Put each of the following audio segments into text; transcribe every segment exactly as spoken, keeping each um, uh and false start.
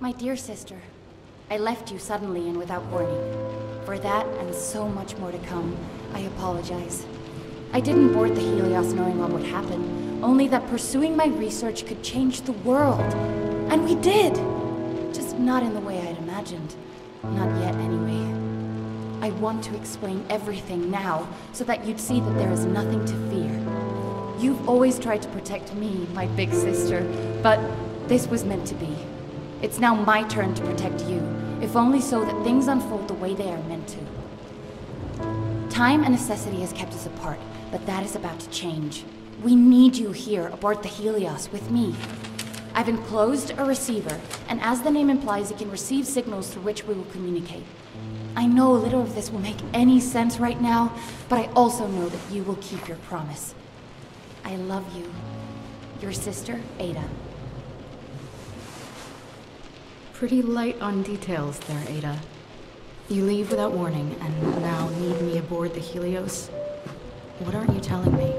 My dear sister, I left you suddenly and without warning. For that and so much more to come, I apologize. I didn't board the Helios knowing what would happen, only that pursuing my research could change the world. And we did! Just not in the way I'd imagined. Not yet, anyway. I want to explain everything now, so that you'd see that there is nothing to fear. You've always tried to protect me, my big sister, but this was meant to be. It's now my turn to protect you, if only so that things unfold the way they are meant to. Time and necessity has kept us apart, but that is about to change. We need you here, aboard the Helios, with me. I've enclosed a receiver, and as the name implies, it can receive signals through which we will communicate. I know little of this will make any sense right now, but I also know that you will keep your promise. I love you. Your sister, Ada. Pretty light on details there, Ada. You leave without warning, and now need me aboard the Helios? What aren't you telling me?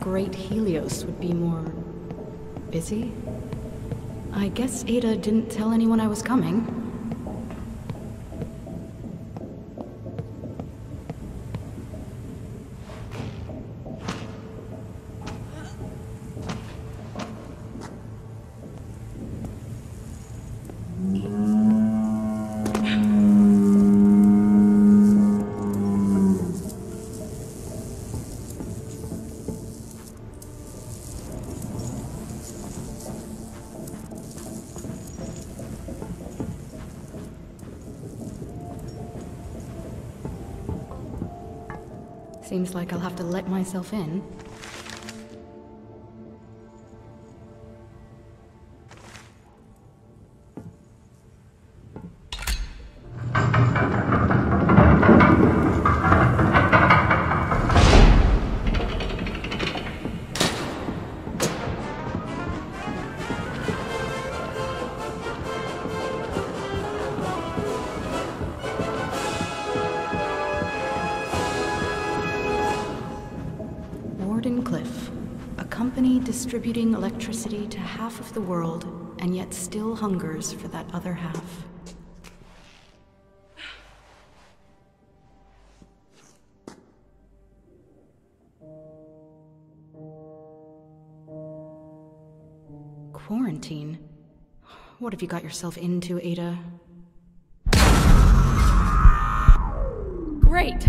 Great Helios would be more busy. I guess Ada didn't tell anyone I was coming. Seems like I'll have to let myself in. Distributing electricity to half of the world, and yet still hungers for that other half. Quarantine? What have you got yourself into, Ada? Great!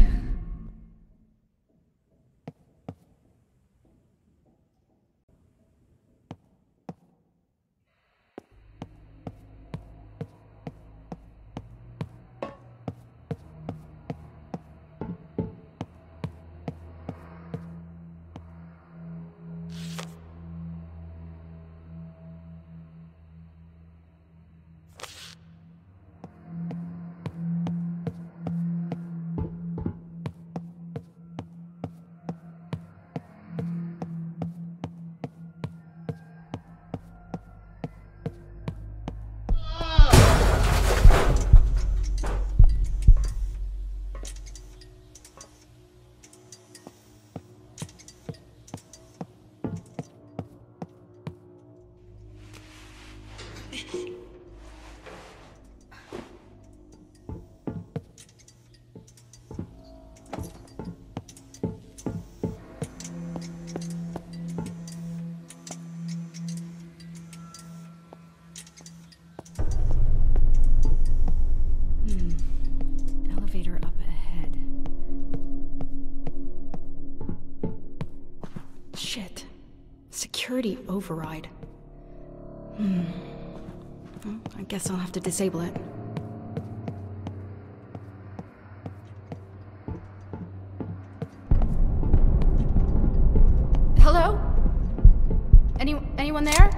Security override. Hmm. Well, I guess I'll have to disable it. Hello? Any anyone there?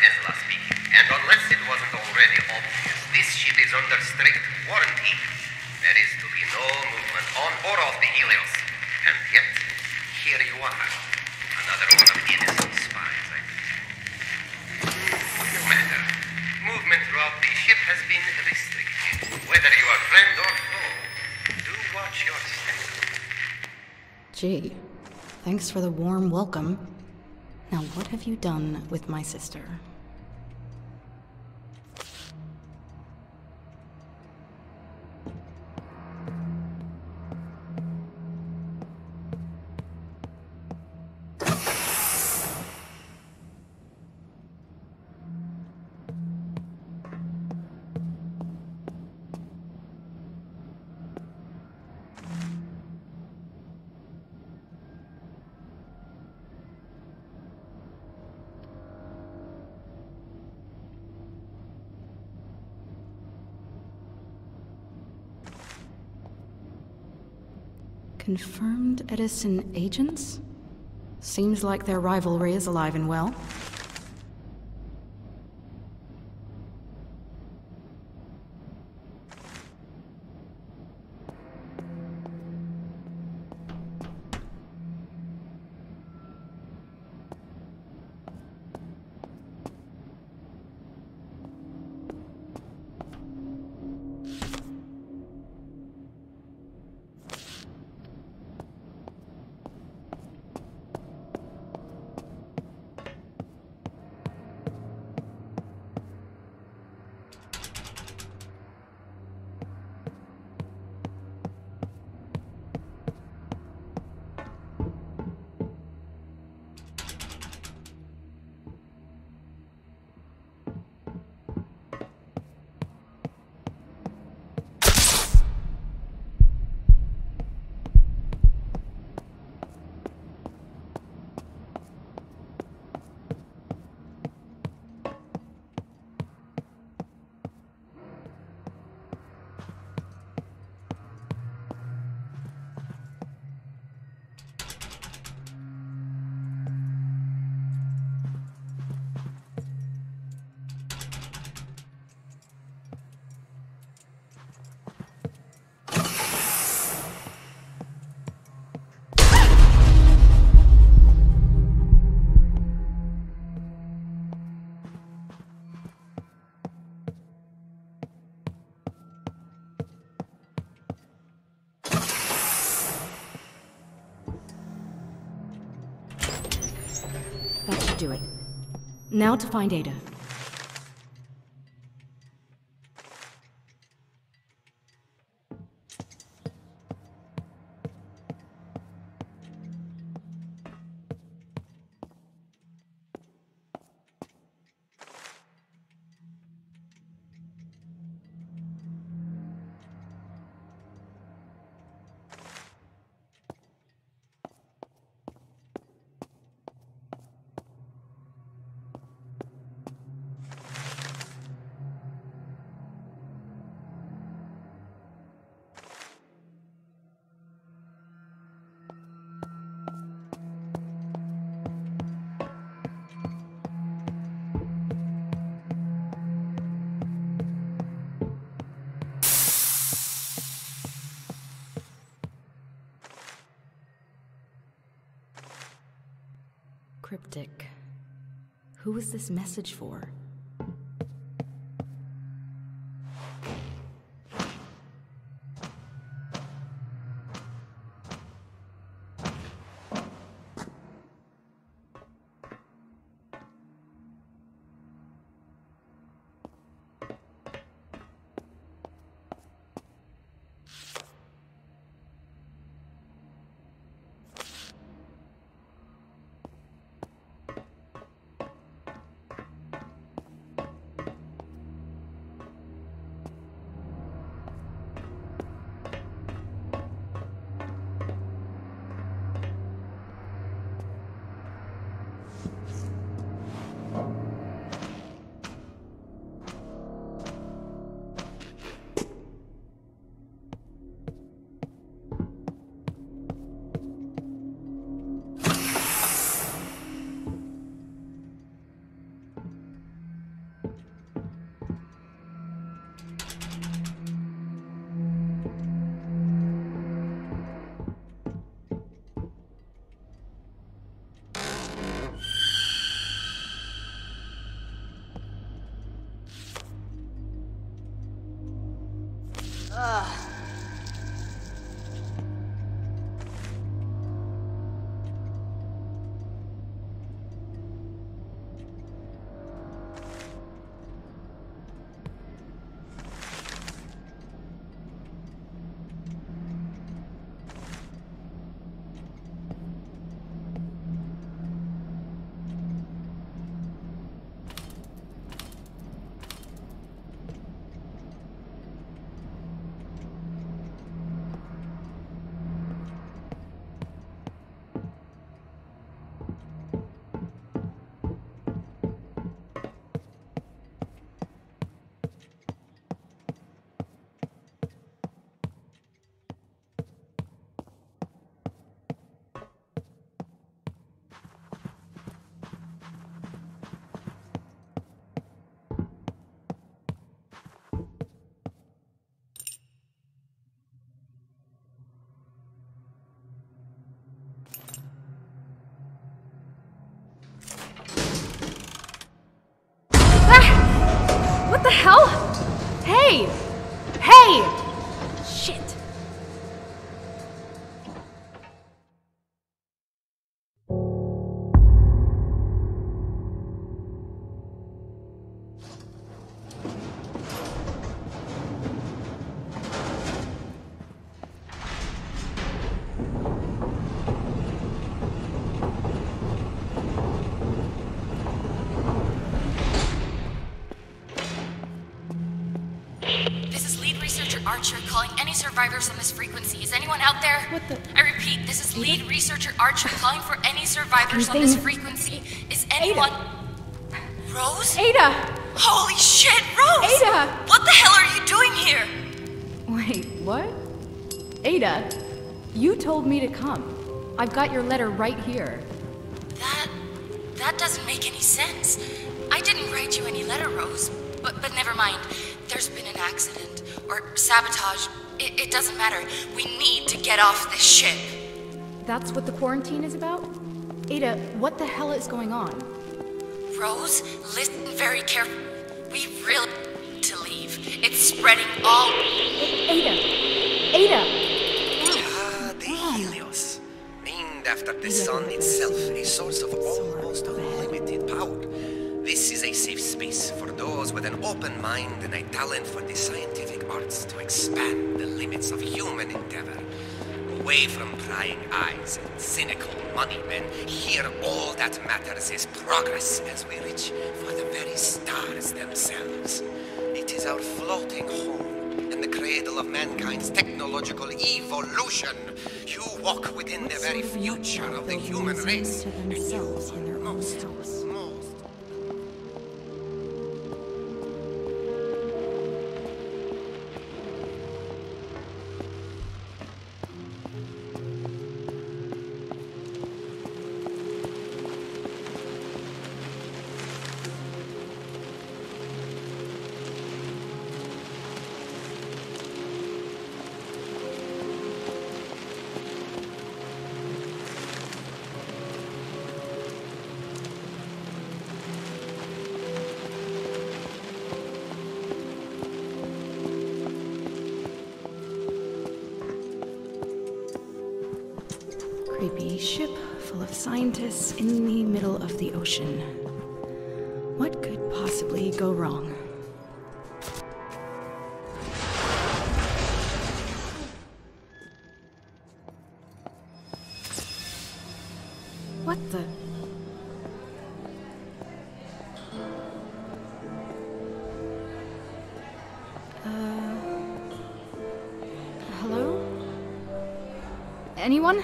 Tesla speaking, and unless it wasn't already obvious, this ship is under strict quarantine. There is to be no movement on or off the Helios. And yet, here you are. Another one of innocent spies, I think. No matter. Movement throughout the ship has been restricted. Whether you are friend or foe, do watch your step. Gee, thanks for the warm welcome. Now, what have you done with my sister? Confirmed Edison agents? Seems like their rivalry is alive and well. That should do it. Now to find Ada. Cryptic. Who is this message for? What the hell? Hey! Hey! Shit! Survivors on this frequency. Is anyone out there? What the? I repeat, this is lead researcher Archer calling for any survivors on this frequency. Is anyone... Ada. Rose? Ada! Holy shit, Rose! Ada! What the hell are you doing here? Wait, what? Ada, you told me to come. I've got your letter right here. That... that doesn't make any sense. I didn't write you any letter, Rose. But, but never mind. There's been an accident. Or sabotage. It, it doesn't matter. We need to get off this ship. That's what the quarantine is about? Ada, what the hell is going on? Rose, listen very carefully. We really need to leave. It's spreading all... Ada! Ada! Ah, the Helios. Named after the sun itself, a source of almost... space for those with an open mind and a talent for the scientific arts to expand the limits of human endeavor. Away from prying eyes and cynical money men, here all that matters is progress as we reach for the very stars themselves. It is our floating home and the cradle of mankind's technological evolution. You walk within the very future of the human race, and you are most. Ship full of scientists in the middle of the ocean. What could possibly go wrong? What the? Uh... Hello? Anyone?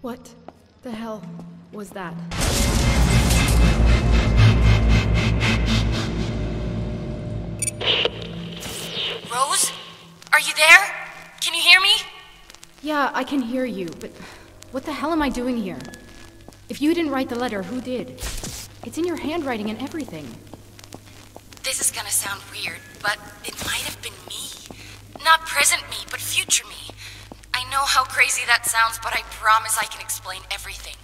What the hell was that? Rose? Are you there? Can you hear me? Yeah, I can hear you, but what the hell am I doing here? If you didn't write the letter, who did? It's in your handwriting and everything. This is gonna sound weird, but it might have been me. Not present me, but future me. I know how crazy that sounds, but I promise I can explain everything.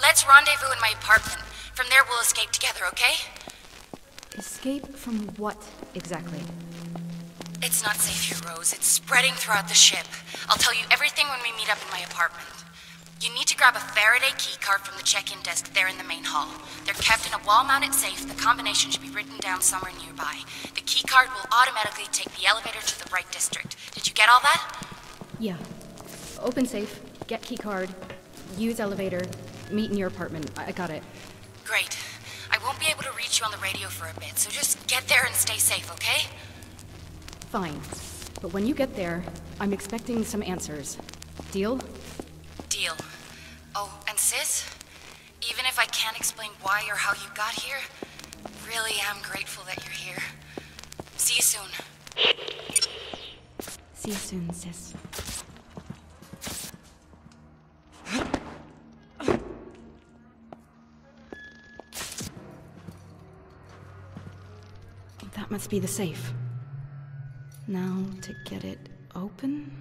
Let's rendezvous in my apartment. From there, we'll escape together, okay? Escape from what, exactly? It's not safe here, Rose. It's spreading throughout the ship. I'll tell you everything when we meet up in my apartment. You need to grab a Faraday key card from the check-in desk there in the main hall. They're kept in a wall-mounted safe. The combination should be written down somewhere nearby. The key card will automatically take the elevator to the right district. Did you get all that? Yeah. Open safe, get key card, use elevator, meet in your apartment. I, I got it. Great. I won't be able to reach you on the radio for a bit, so just get there and stay safe, okay? Fine. But when you get there, I'm expecting some answers. Deal? Deal. Oh, and sis, even if I can't explain why or how you got here, really am grateful that you're here. See you soon. See you soon, sis. That must be the safe. Now to get it open.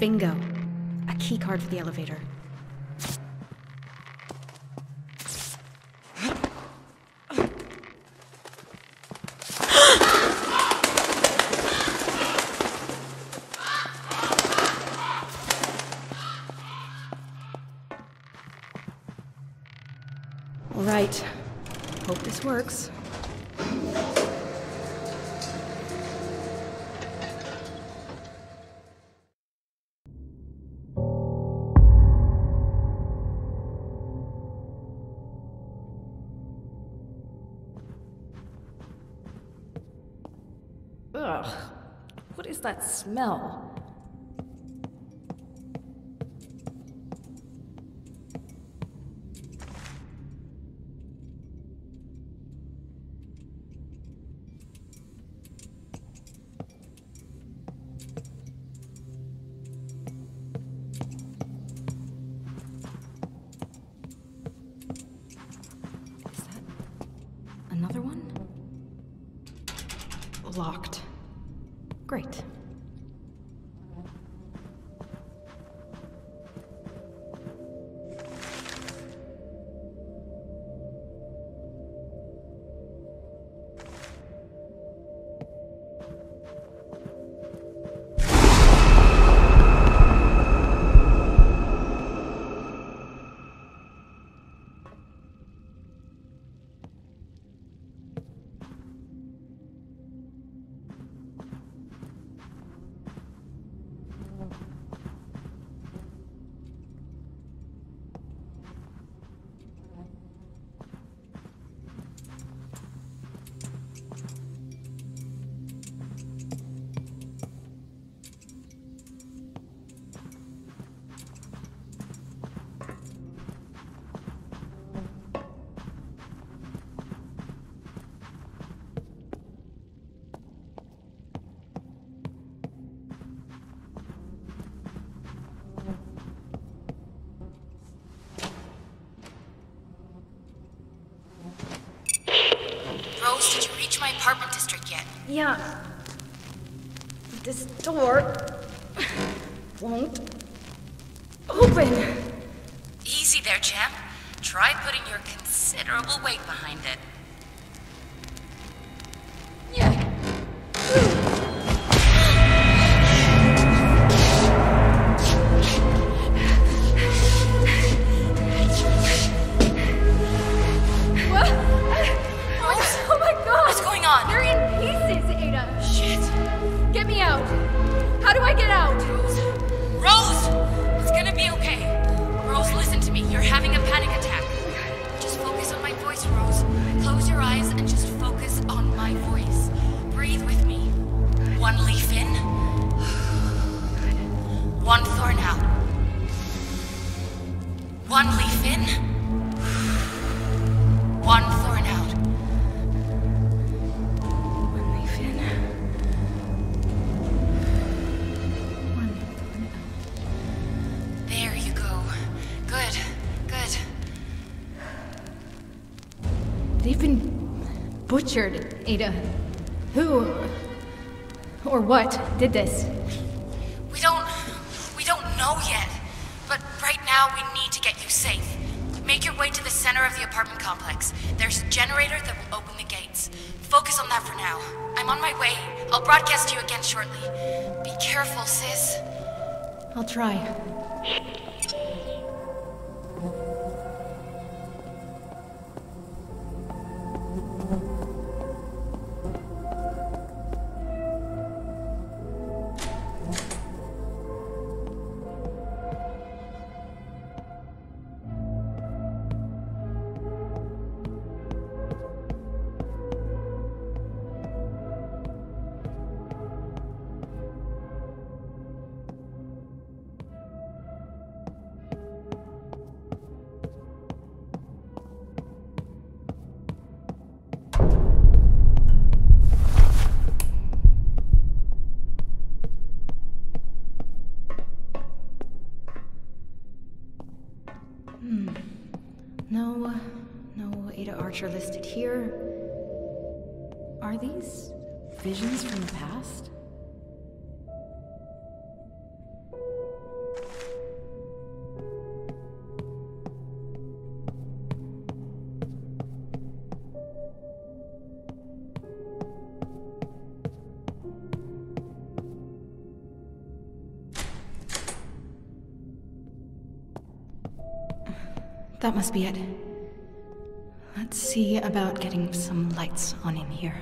Bingo. A key card for the elevator. All right. Hope this works. Ugh. What is that smell? Locked. Great. Did you reach my apartment district yet? Yeah. This door won't open. Easy there, champ. Try putting your considerable weight behind it. One thorn out. One leaf in. One thorn out. One leaf in. One thorn out. There you go. Good. Good. They've been butchered, Ada. Who or what did this? Safe. Make your way to the center of the apartment complex. There's a generator that will open the gates. Focus on that for now. I'm on my way. I'll broadcast to you again shortly. Be careful, sis. I'll try. No, no Ada Archer listed here. Are these visions from the past? That must be it. Let's see about getting some lights on in here.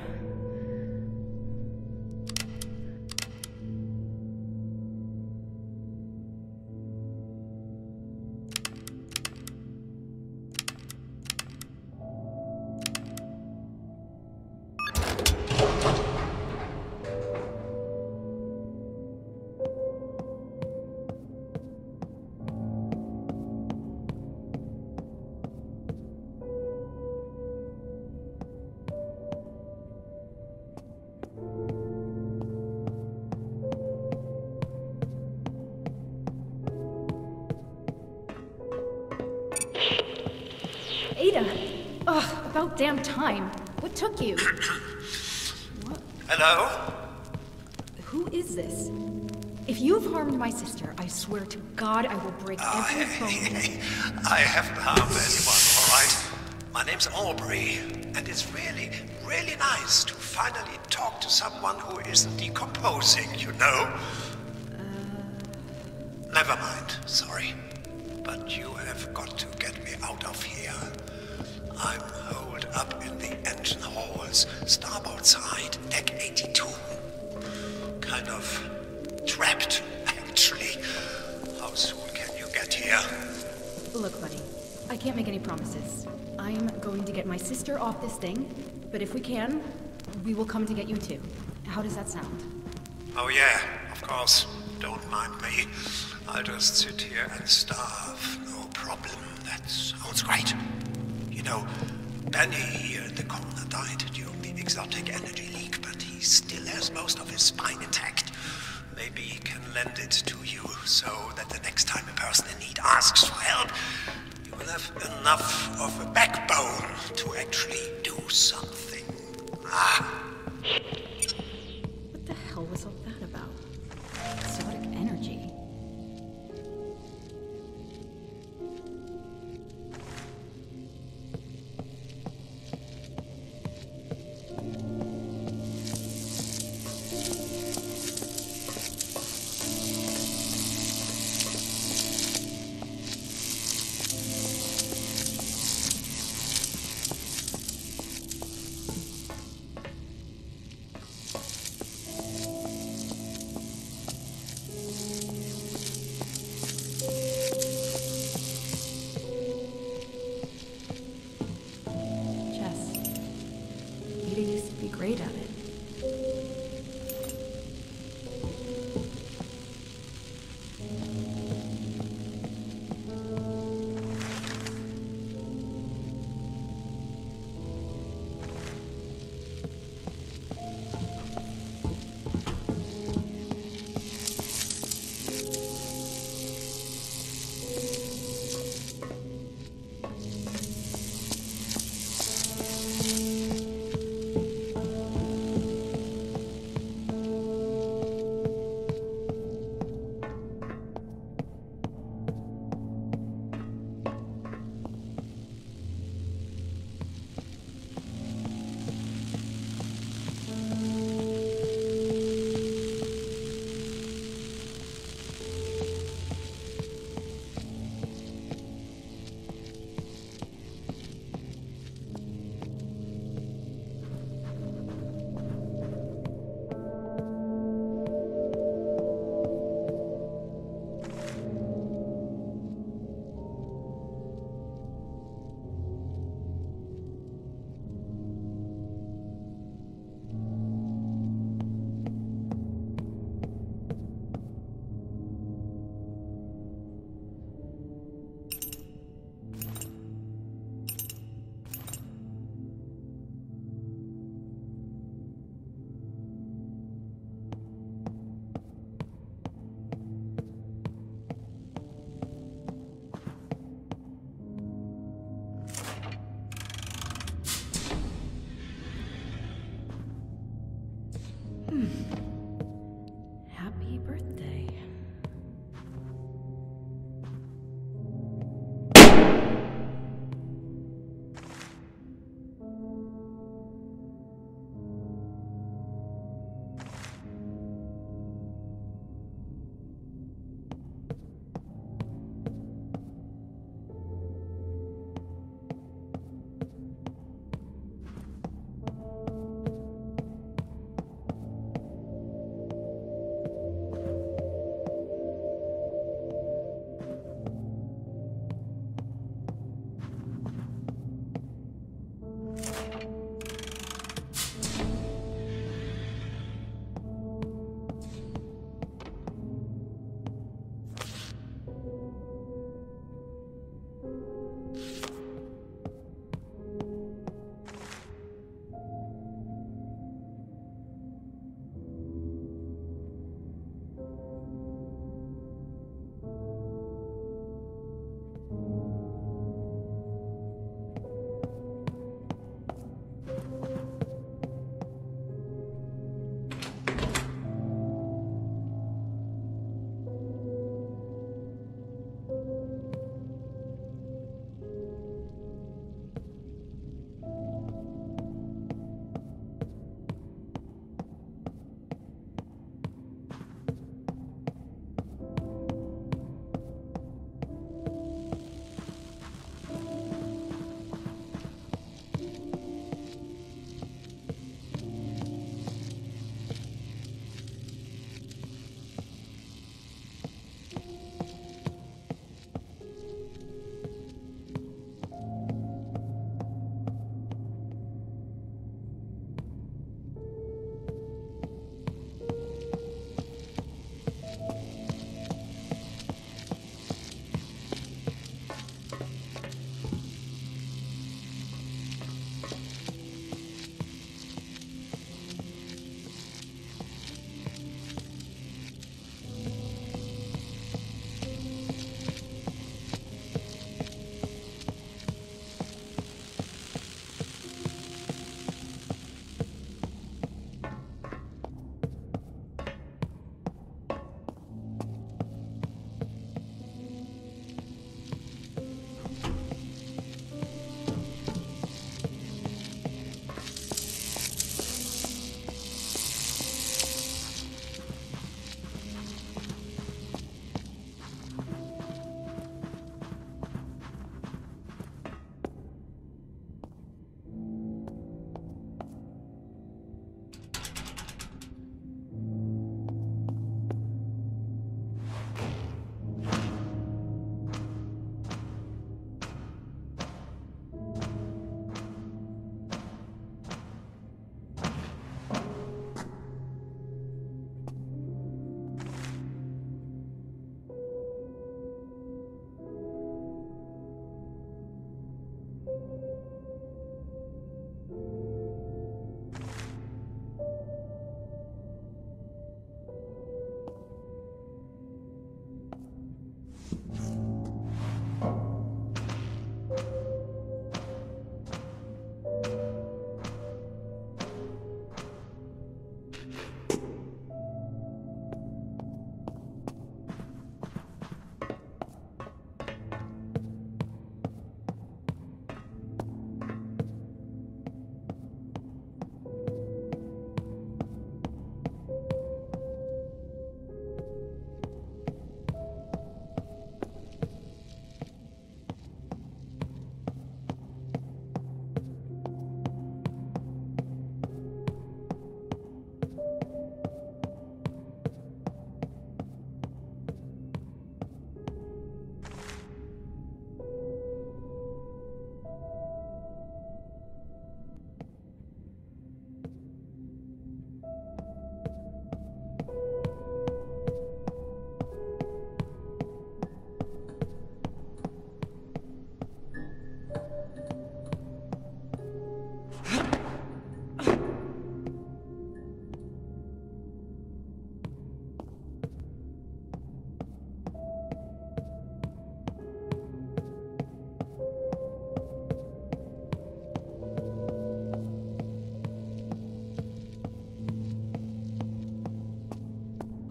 Damn time. What took you? What? Hello? Who is this? If you've harmed my sister, I swear to God I will break oh, every bone. Hey, hey, I haven't harmed anyone, all right? My name's Aubrey, and it's really, really nice to finally talk to someone who isn't decomposing, you know? Uh... Never mind, sorry. But you have got to get me out of here. I'm holed up in the engine halls, starboard side, deck eighty-two. Kind of trapped, actually. How soon can you get here? Look, buddy, I can't make any promises. I'm going to get my sister off this thing, but if we can, we will come to get you too. How does that sound? Oh yeah, of course. Don't mind me. I'll just sit here and starve. No problem. That sounds great. You know, Benny here in the corner died during the exotic energy leak, but he still has most of his spine intact. Maybe he can lend it to you, so that the next time a person in need asks for help, you will have enough of a backbone to actually do something. Ah. What the hell was all that about? Exotic energy?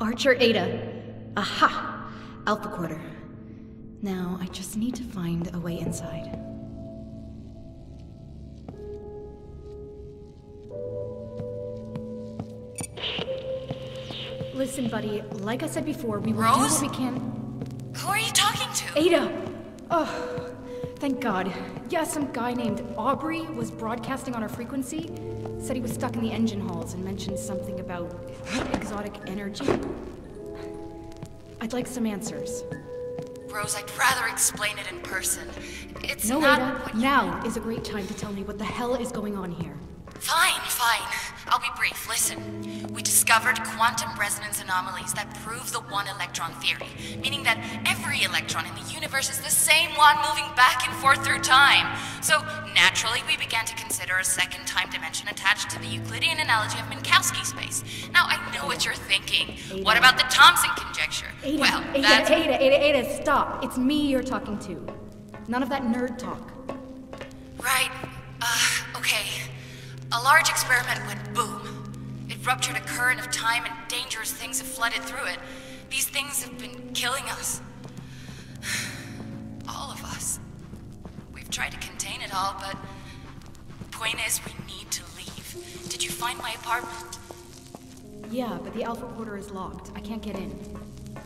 Archer Ada. Aha! Alpha Quarter. Now I just need to find a way inside. Listen, buddy, like I said before, we will Rose? do what we can. Who are you talking to? Ada! Oh, thank God. Yeah, some guy named Aubrey was broadcasting on our frequency. Said he was stuck in the engine halls and mentioned something about exotic energy. I'd like some answers. Rose, I'd rather explain it in person. It's no, not Ada, what you now mean. Is a great time to tell me what the hell is going on here. Fine, fine. I'll be brief. Listen, we discovered quantum resonance anomalies that prove the one electron theory, meaning that every electron in the universe is the same one moving back and forth through time. So naturally, we began to consider a second time dimension attached to the Euclidean analogy of Minkowski space. Now, I know what you're thinking. Ada. What about the Thompson conjecture? Ada, well, Ada, that's... Ada, Ada, Ada, stop. It's me you're talking to. None of that nerd talk. Right. Uh, okay. A large experiment went boom. It ruptured a current of time and dangerous things have flooded through it. These things have been killing us. All of us. We've tried to contain it all, but the point is we need to leave. Did you find my apartment? Yeah, but the Alpha Quarter is locked. I can't get in.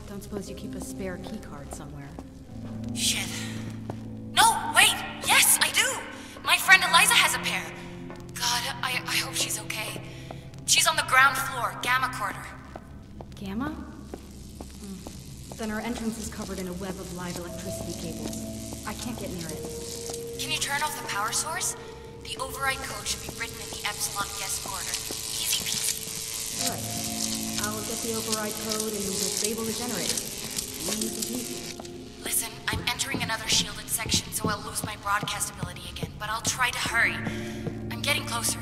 Don't suppose you keep a spare key card somewhere? Shit. No, wait! Yes, I do! My friend Eliza has a pair. God, I, I hope she's okay. She's on the ground floor, Gamma Quarter. Gamma? Mm. Then our entrance is covered in a web of live electricity cables. I can't get near it. Can you turn off the power source? The override code should be written in the Epsilon guest quarter. Easy peasy. Alright. I'll get the override code and disable the generator. Easy peasy. Listen, I'm entering another shielded section, so I'll lose my broadcast ability again, but I'll try to hurry. Getting closer.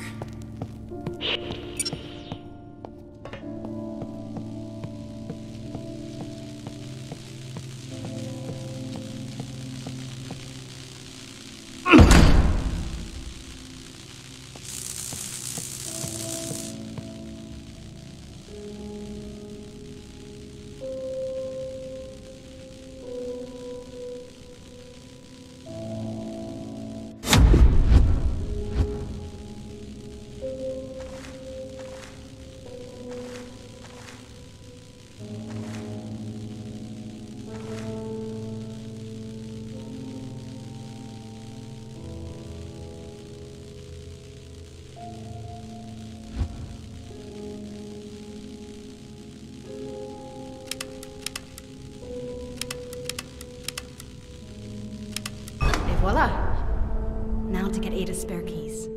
Ada spare keys.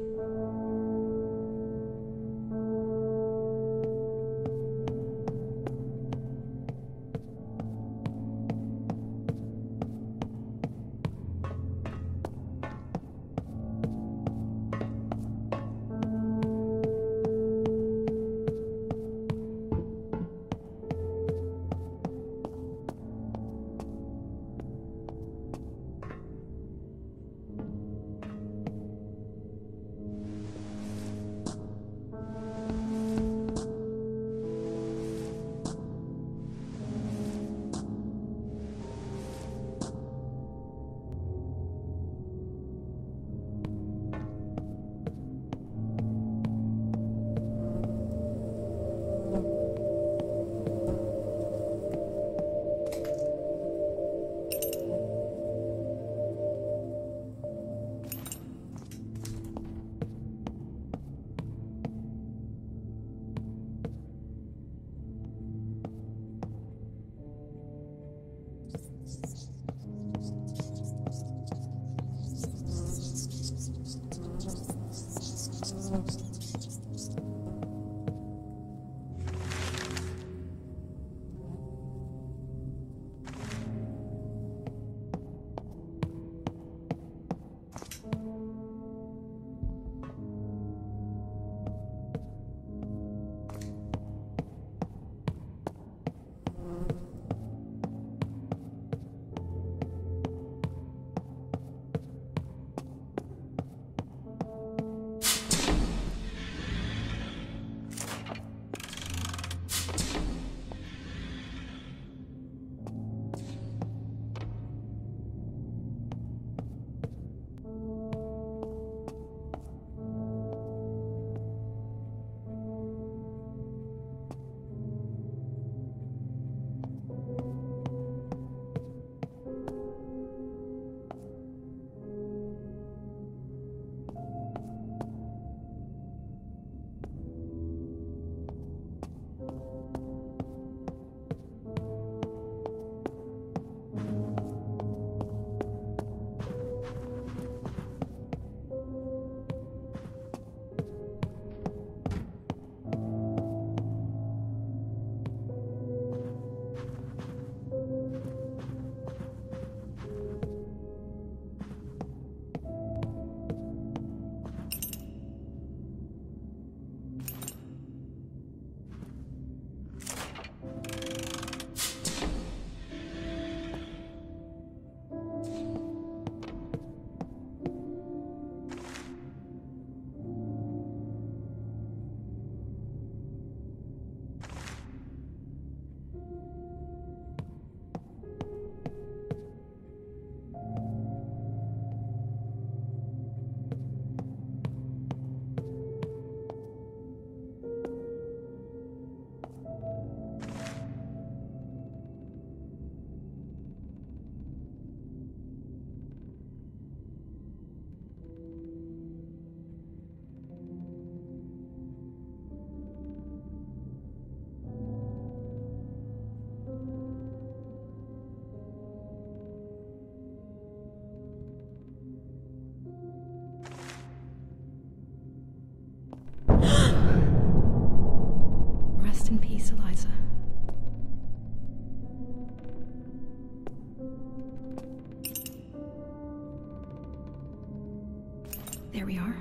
There we are.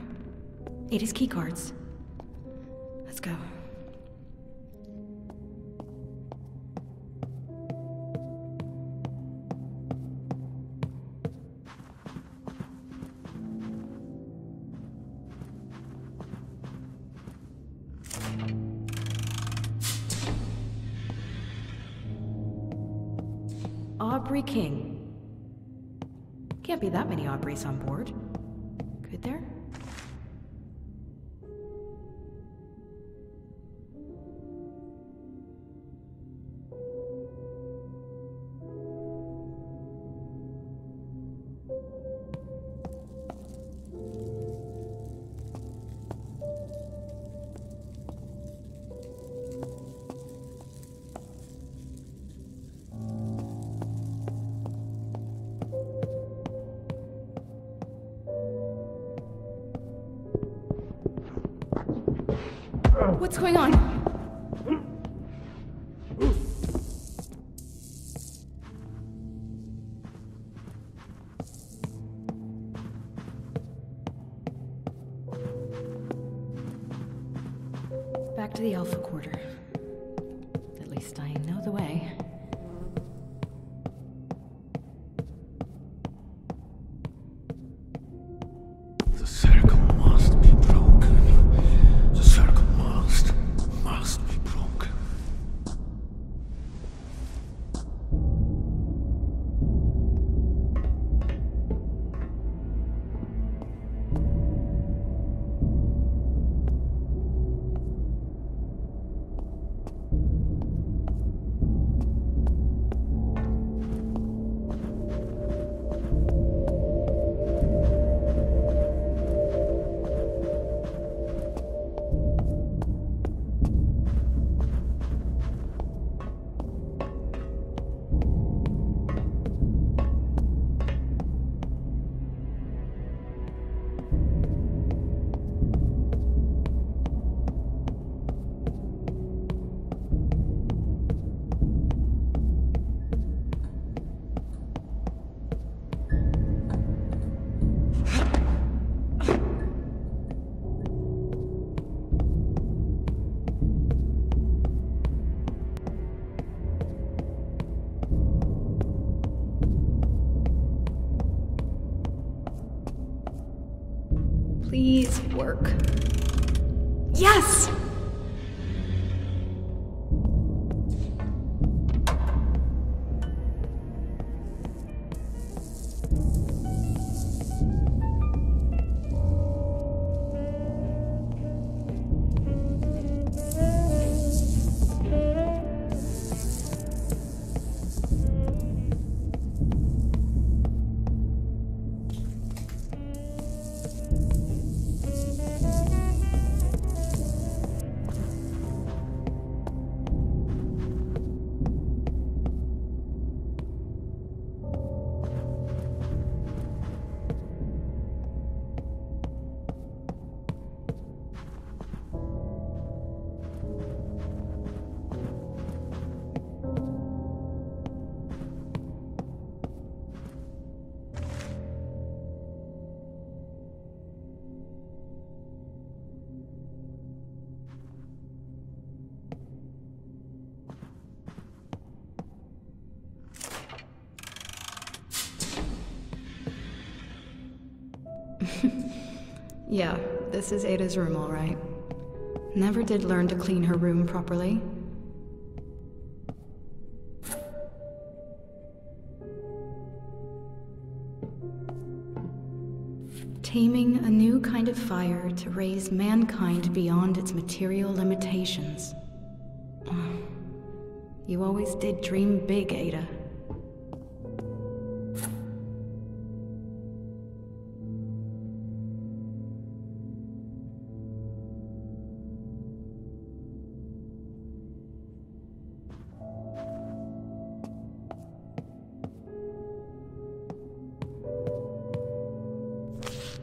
Ada's key cards. Let's go. Aubrey King. Can't be that many Aubreys on board. Could there? What's going on? Back to the Alpha Quarter. At least I know the way. Please work. Yes! Yeah, this is Ada's room, all right. Never did learn to clean her room properly. Taming a new kind of fire to raise mankind beyond its material limitations. You always did dream big, Ada.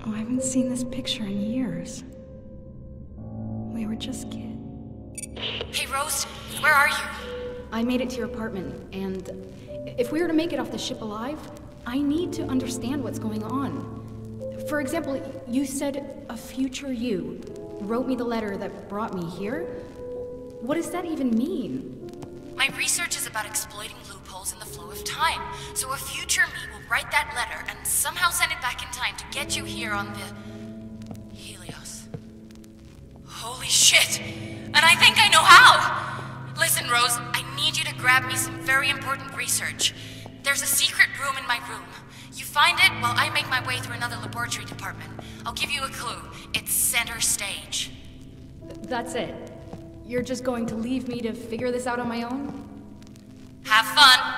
Oh, I haven't seen this picture in years. We were just kids. Hey, Rose, where are you? I made it to your apartment, and if we were to make it off the ship alive, I need to understand what's going on. For example, you said a future you wrote me the letter that brought me here. What does that even mean? My research is about exploiting loopholes in the flow of time. So a future me will write that letter and somehow send it back in time to get you here on the... Helios. Holy shit! And I think I know how! Listen, Rose, I need you to grab me some very important research. There's a secret room in my room. You find it while I make my way through another laboratory department. I'll give you a clue. It's center stage. That's it. You're just going to leave me to figure this out on my own? Have fun!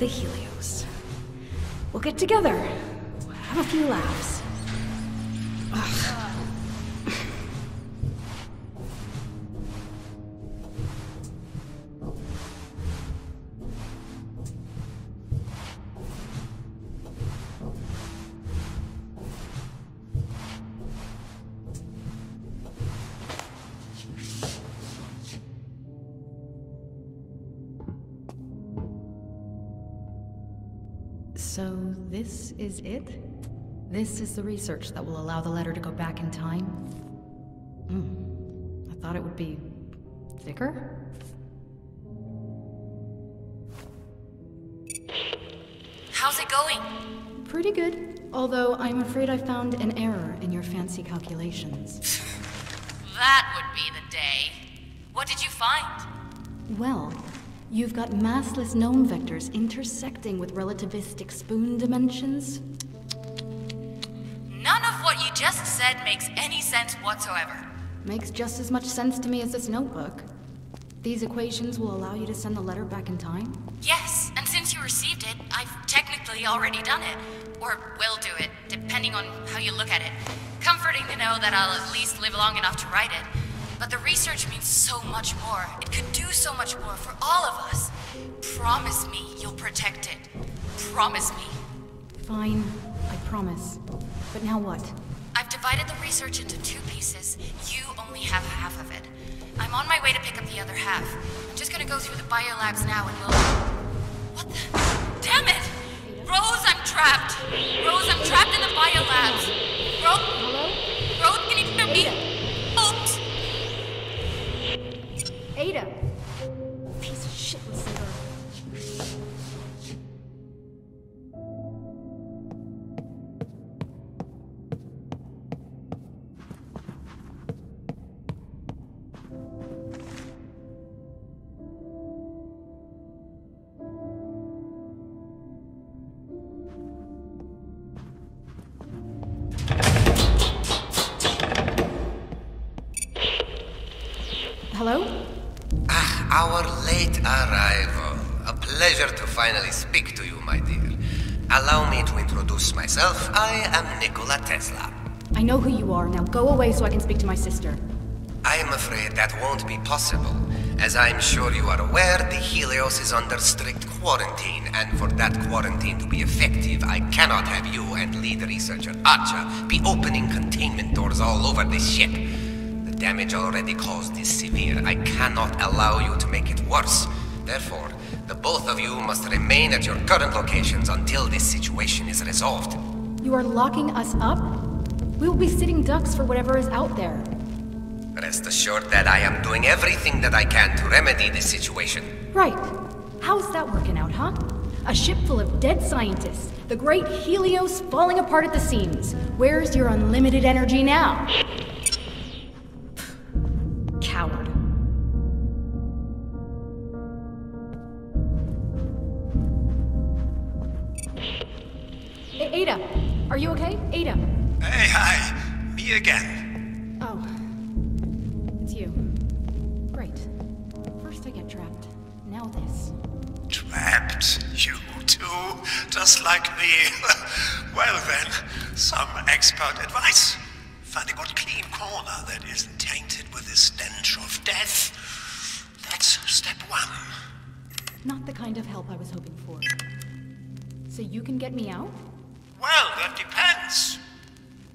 The Helios. We'll get together. We'll have a few laughs. So this is it? This is the research that will allow the letter to go back in time? Mm. I thought it would be thicker? How's it going? Pretty good, although I'm afraid I found an error in your fancy calculations. That would be the day. What did you find? Well, you've got massless gnome vectors intersecting with relativistic spoon dimensions. None of what you just said makes any sense whatsoever. Makes just as much sense to me as this notebook. These equations will allow you to send the letter back in time? Yes, and since you received it, I've technically already done it. Or will do it, depending on how you look at it. Comforting to know that I'll at least live long enough to write it. But the research means so much more. It could do so much more for all of us. Promise me you'll protect it. Promise me. Fine, I promise. But now what? I've divided the research into two pieces. You only have half of it. I'm on my way to pick up the other half. I'm just gonna go through the biolabs now and we'll... What the... Damn it! Rose, I'm trapped! Rose, I'm trapped in the biolabs! Rose... Rose, can you hear me? Oops! Ada! Piece of shit, Lucinda. Myself, I am Nikola Tesla. I know who you are. Now go away so I can speak to my sister. I am afraid that won't be possible. As I'm sure you are aware, the Helios is under strict quarantine, and for that quarantine to be effective, I cannot have you and lead researcher Archer be opening containment doors all over this ship. The damage already caused is severe. I cannot allow you to make it worse. Therefore, the both of you must remain at your current locations until this situation is resolved. You are locking us up? We will be sitting ducks for whatever is out there. Rest assured that I am doing everything that I can to remedy this situation. Right. How's that working out, huh? A ship full of dead scientists, the great Helios falling apart at the seams. Where's your unlimited energy now? Coward. Ada, are you okay? Ada? Hey, hi. Me again. Oh. It's you. Great. First I get trapped, now this. Trapped? You too? Just like me? Well then, some expert advice. Find a good clean corner that isn't tainted with the stench of death. That's step one. Not the kind of help I was hoping for. So you can get me out? Well, that depends.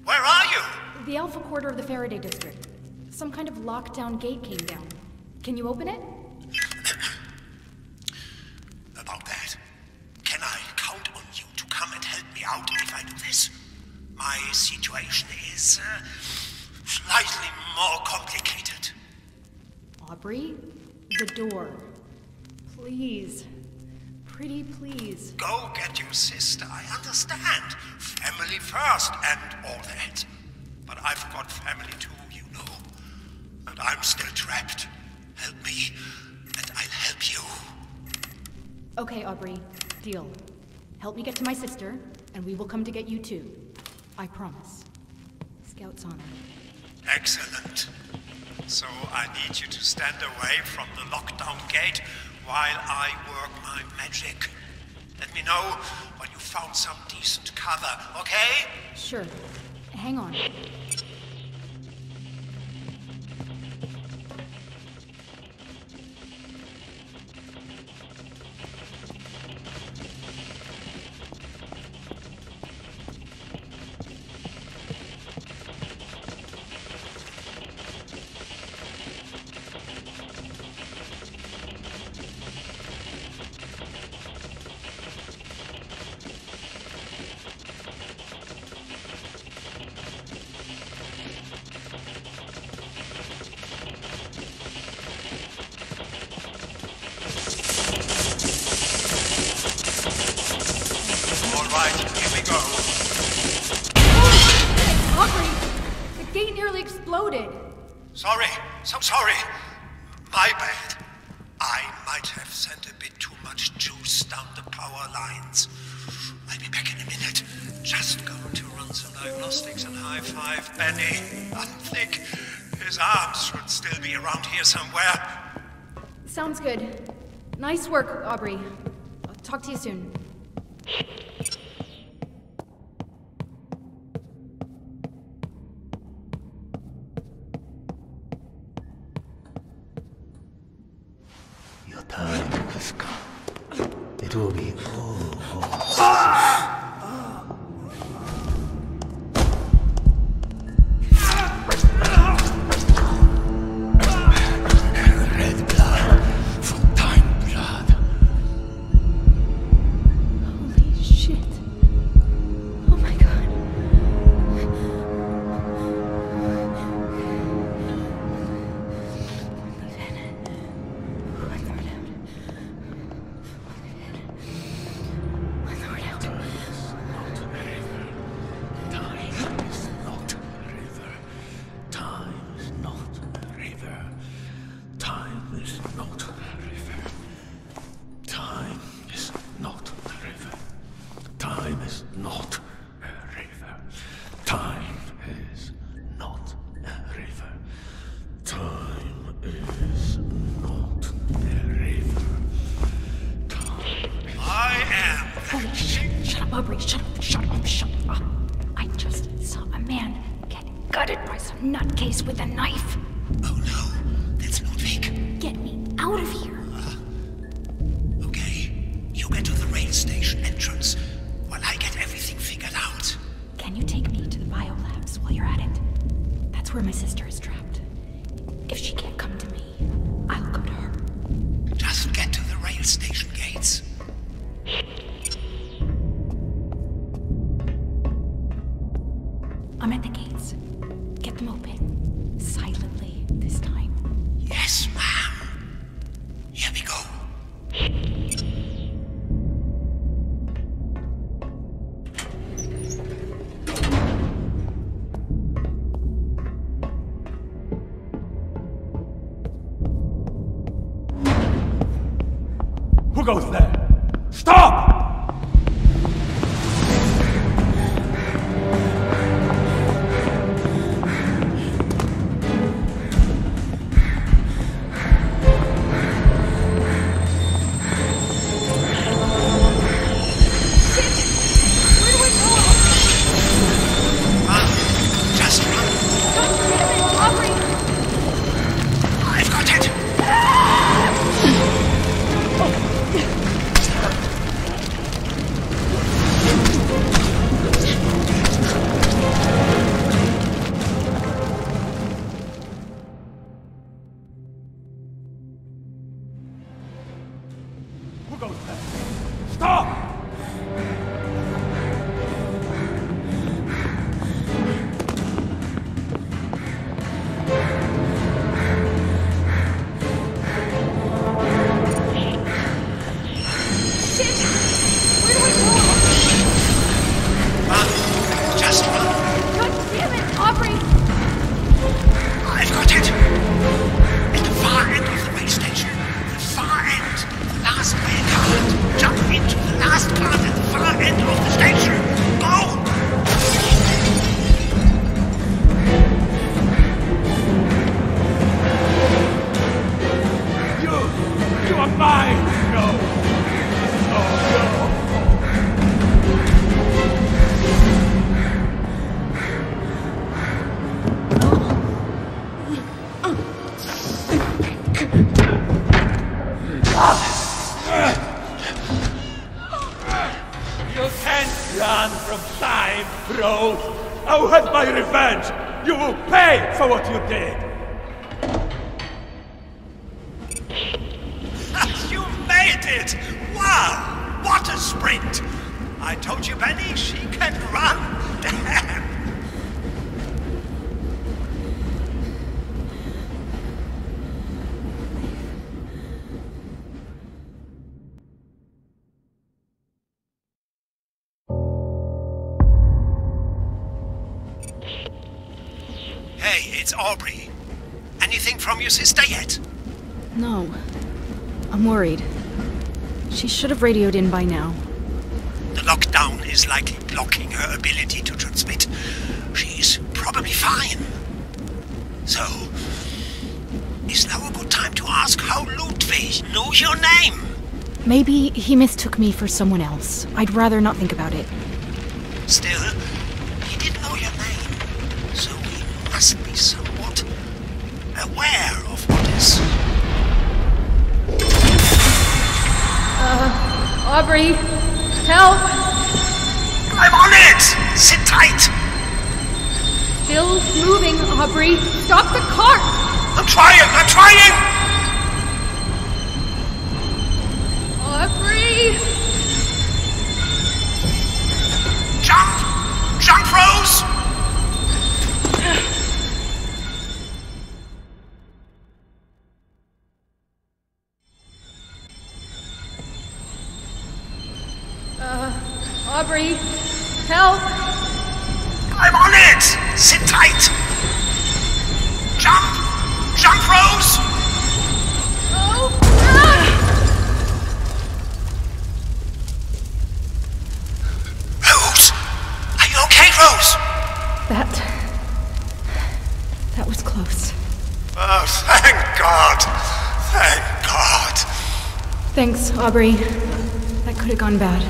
Where are you? The Alpha Quarter of the Faraday District. Some kind of lockdown gate came down. Can you open it? About that, can I count on you to come and help me out if I do this? My situation is uh, slightly more complicated. Aubrey, the door. Please. Pretty please. Go get your sister, I understand. Family first and all that. But I've got family too, you know. And I'm still trapped. Help me, and I'll help you. Okay, Aubrey. Deal. Help me get to my sister, and we will come to get you too. I promise. Scout's honor. Excellent. So I need you to stand away from the lockdown gate while I work my magic. Let me know when you found some decent cover, okay? Sure. Hang on. Sounds good. Nice work, Aubrey. I'll talk to you soon. Your time has come. It will be all over. Ah! Ah! Aubrey, shut up, shut up, shut up. I just saw a man get gutted by some nutcase with a knife. Oh no, that's Ludwig. Get me out of here. Uh, okay, you get to the rail station entrance while I get everything figured out. Can you take me to the biolabs while you're at it? That's where my sister is trapped. If she can't come to me, I'll go to her. Just get to the rail station gates. I'm at the gates. Get them open. Silently this time. Yes, ma'am. Here we go. Who goes there? Stop! It's Aubrey. Anything from your sister yet? No. I'm worried. She should have radioed in by now. The lockdown is likely blocking her ability to transmit. She's probably fine. So, is now a good time to ask how Ludwig knew your name? Maybe he mistook me for someone else. I'd rather not think about it. Still, he didn't know your name. Must be somewhat aware of what is. Uh, Aubrey, help! I'm on it! Sit tight! Still moving, Aubrey. Stop the cart! I'm trying, I'm trying! Aubrey! Jump! Jump, Rose! Aubrey, help! I'm on it! Sit tight! Jump! Jump, Rose! Oh! Ah! Rose! Are you okay, Rose? That... that was close. Oh, thank God! Thank God! Thanks, Aubrey. That could have gone bad.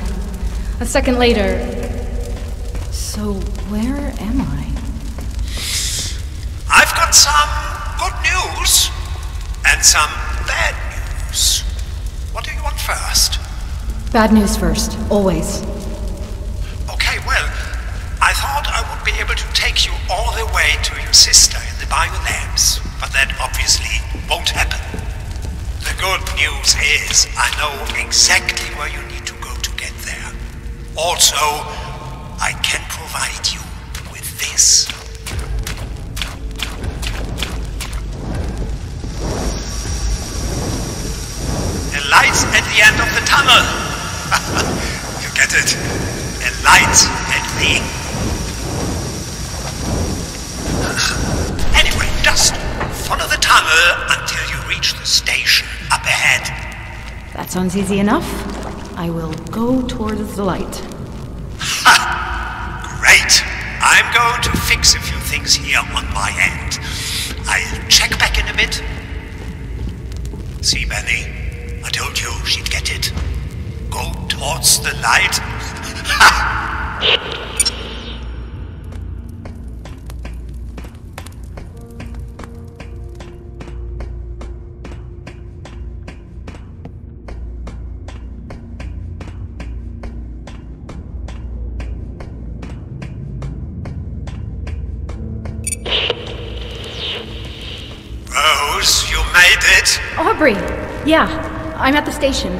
A second later... So, where am I? I've got some good news and some bad news. What do you want first? Bad news first, always. Okay, well, I thought I would be able to take you all the way to your sister in the biolabs, but that obviously won't happen. The good news is I know exactly where you need to go to get there. Also, I can provide you with this. A light at the end of the tunnel! You get it? A light at the... Anyway, just follow the tunnel until you reach the station up ahead. That sounds easy enough. I will go towards the light. Great! I'm going to fix a few things here on my end. I'll check back in a bit. See, Benny? I told you she'd get it. Go towards the light. Rose, you made it. Aubrey, yeah. I'm at the station.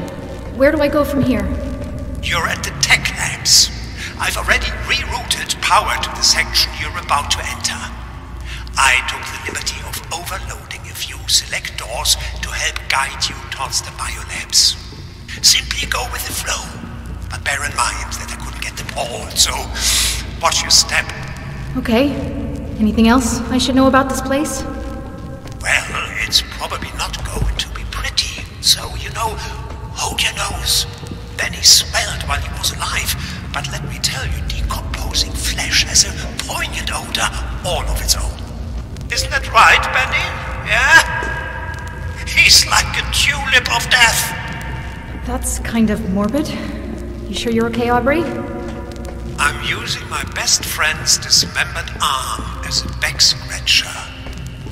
Where do I go from here? You're at the tech labs. I've already rerouted power to the section you're about to enter. I took the liberty of overloading a few select doors to help guide you towards the biolabs. Simply go with the flow, but bear in mind that I couldn't get them all, so watch your step. Okay. Anything else I should know about this place? Well, it's probably not going to be pretty. So, you know, hold your nose. Benny smelled while he was alive, but let me tell you, decomposing flesh has a poignant odor all of its own. Isn't that right, Benny? Yeah? He's like a tulip of death. That's kind of morbid. You sure you're okay, Aubrey? I'm using my best friend's dismembered arm as a back scratcher.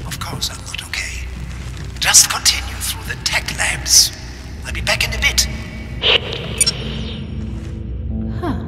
Of course I'm not okay. Just continue through the tech labs. I'll be back in a bit. Huh.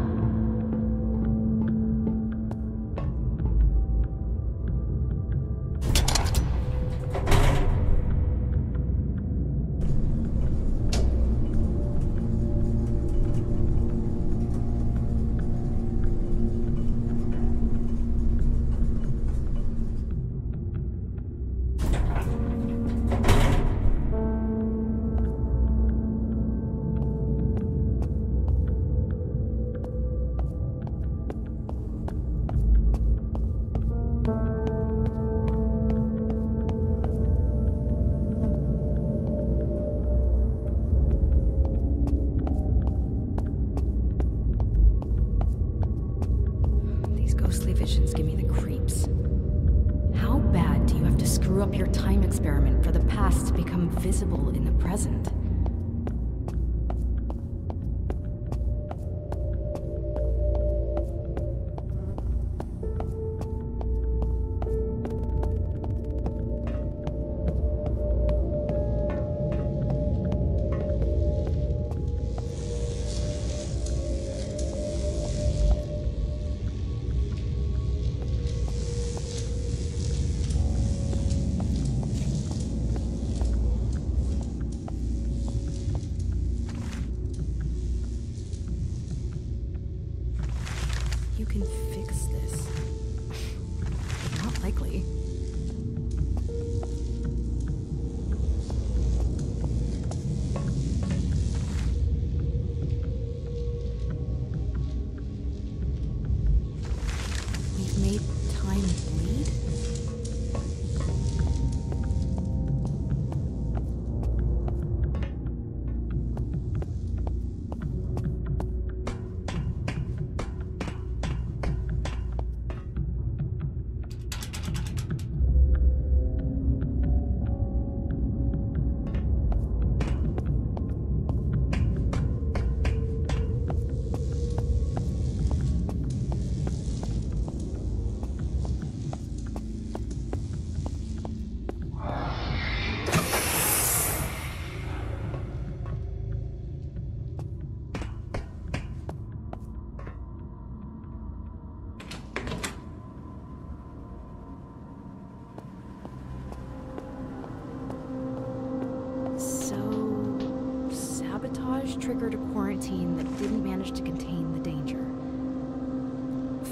which triggered a quarantine that didn't manage to contain the danger.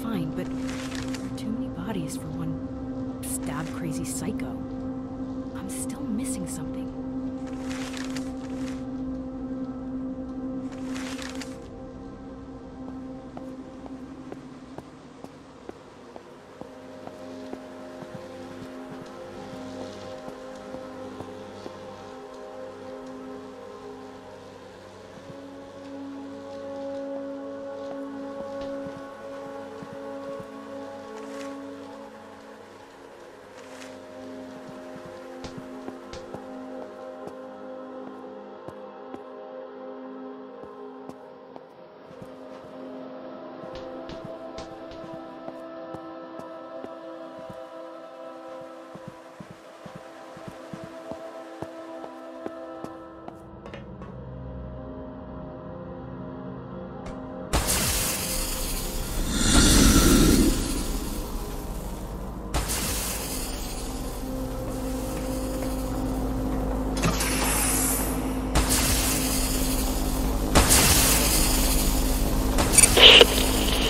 Fine, but there are too many bodies for one stab-crazy psycho. I'm still missing something.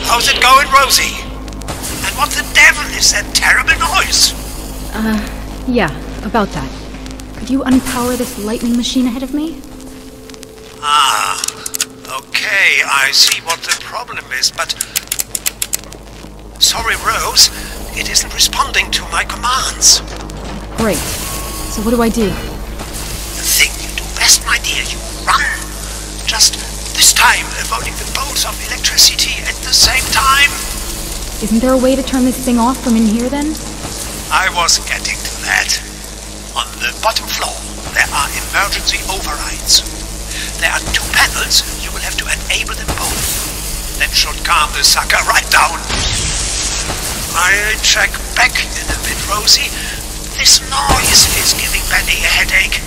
How's it going, Rosie? And what the devil is that terrible noise? Uh, yeah, about that. Could you unpower this lightning machine ahead of me? Ah, okay, I see what the problem is, but... Sorry, Rose, it isn't responding to my commands. Great. So what do I do? The thing you do best, my dear, you run. Just this time, avoiding the bolts of electricity and the same time. Isn't there a way to turn this thing off from in here, then? I was getting to that. On the bottom floor, there are emergency overrides. There are two panels. You will have to enable them both. That should calm the sucker right down. I'll check back in a bit, Rosie. This noise is giving Benny a headache.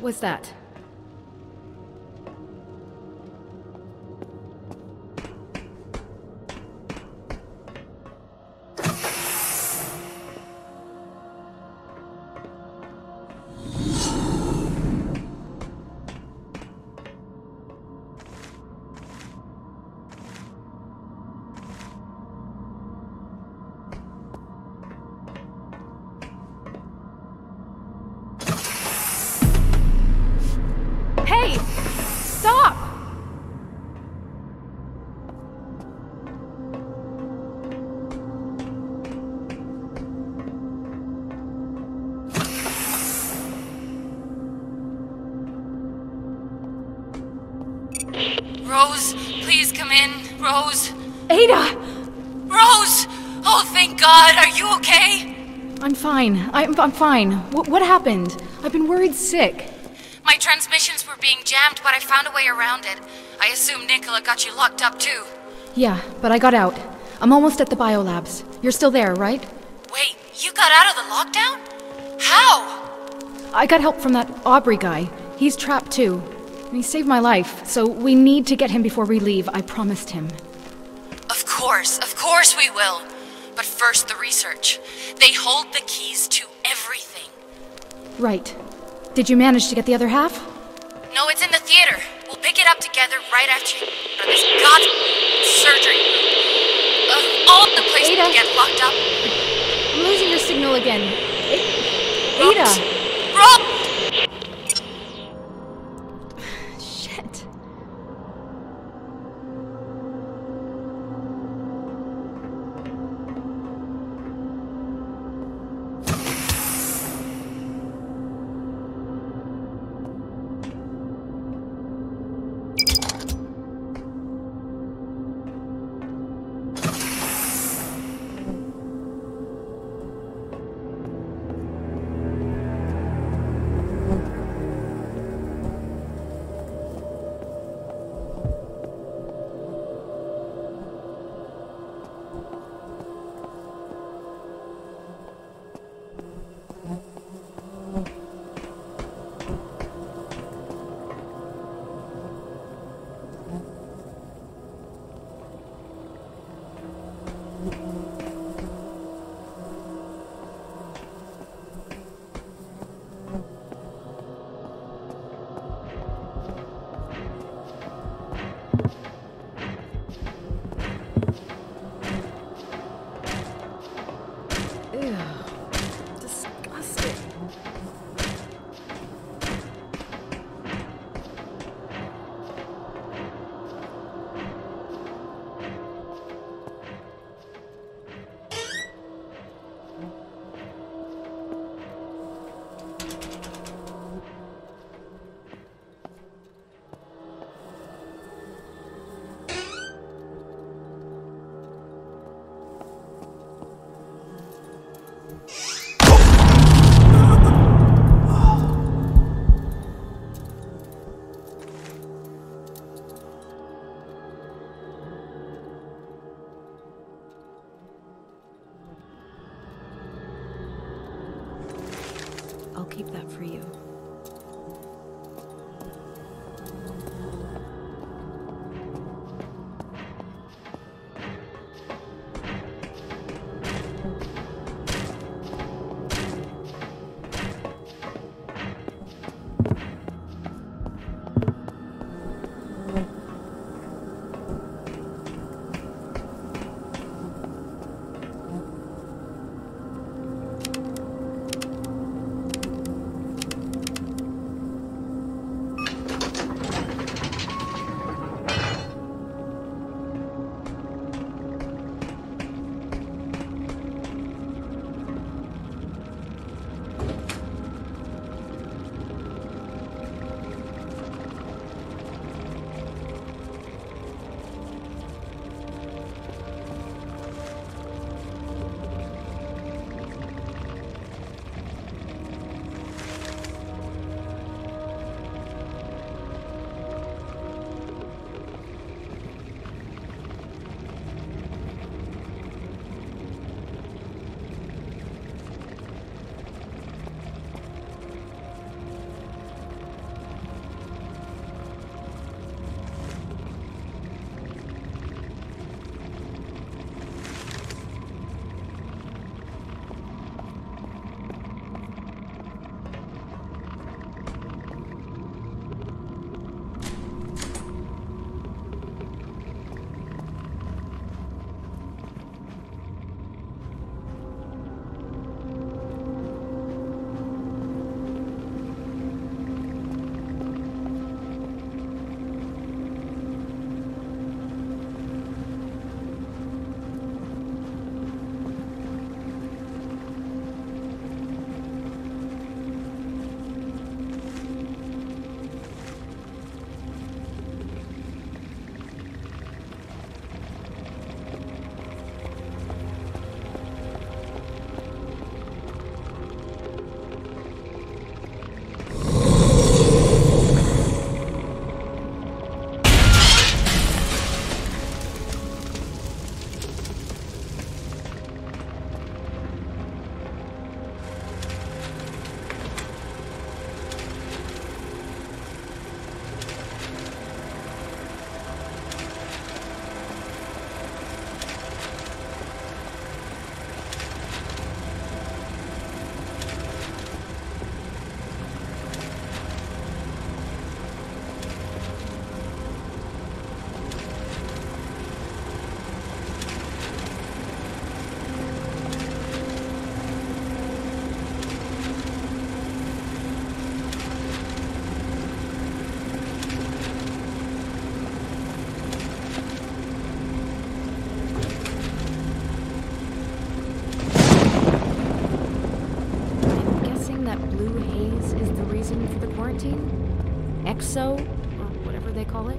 What's that? Rose, please come in. Rose. Ada! Rose! Oh, thank God! Are you okay? I'm fine. I'm, I'm fine. What, what happened? I've been worried sick. My transmissions were being jammed, but I found a way around it. I assume Nikola got you locked up, too. Yeah, but I got out. I'm almost at the biolabs. You're still there, right? Wait, you got out of the lockdown? How? I got help from that Aubrey guy. He's trapped, too. And he saved my life, so we need to get him before we leave. I promised him. Of course, of course we will. But first, the research. They hold the keys to everything. Right. Did you manage to get the other half? No, it's in the theater. We'll pick it up together right after you... this goddamn surgery. Of all the places to get locked up... I'm losing your signal again. Ada! Rob! Shit. seventeen? Exo, or whatever they call it?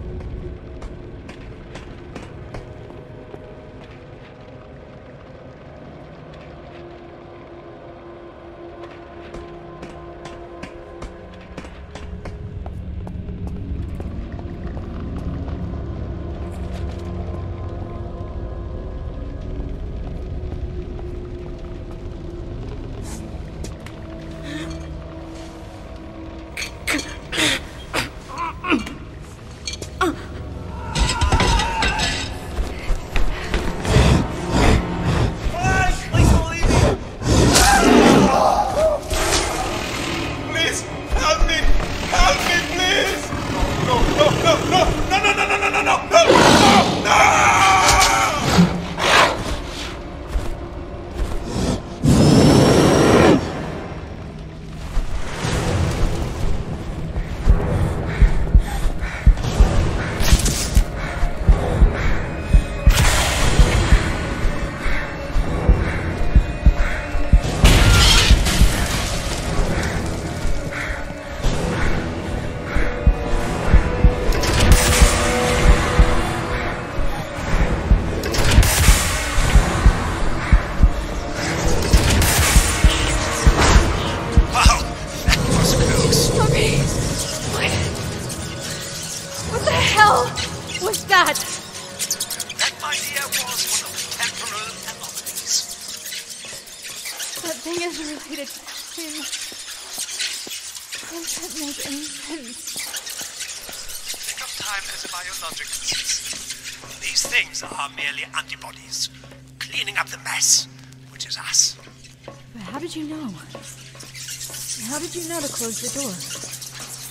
Close the door.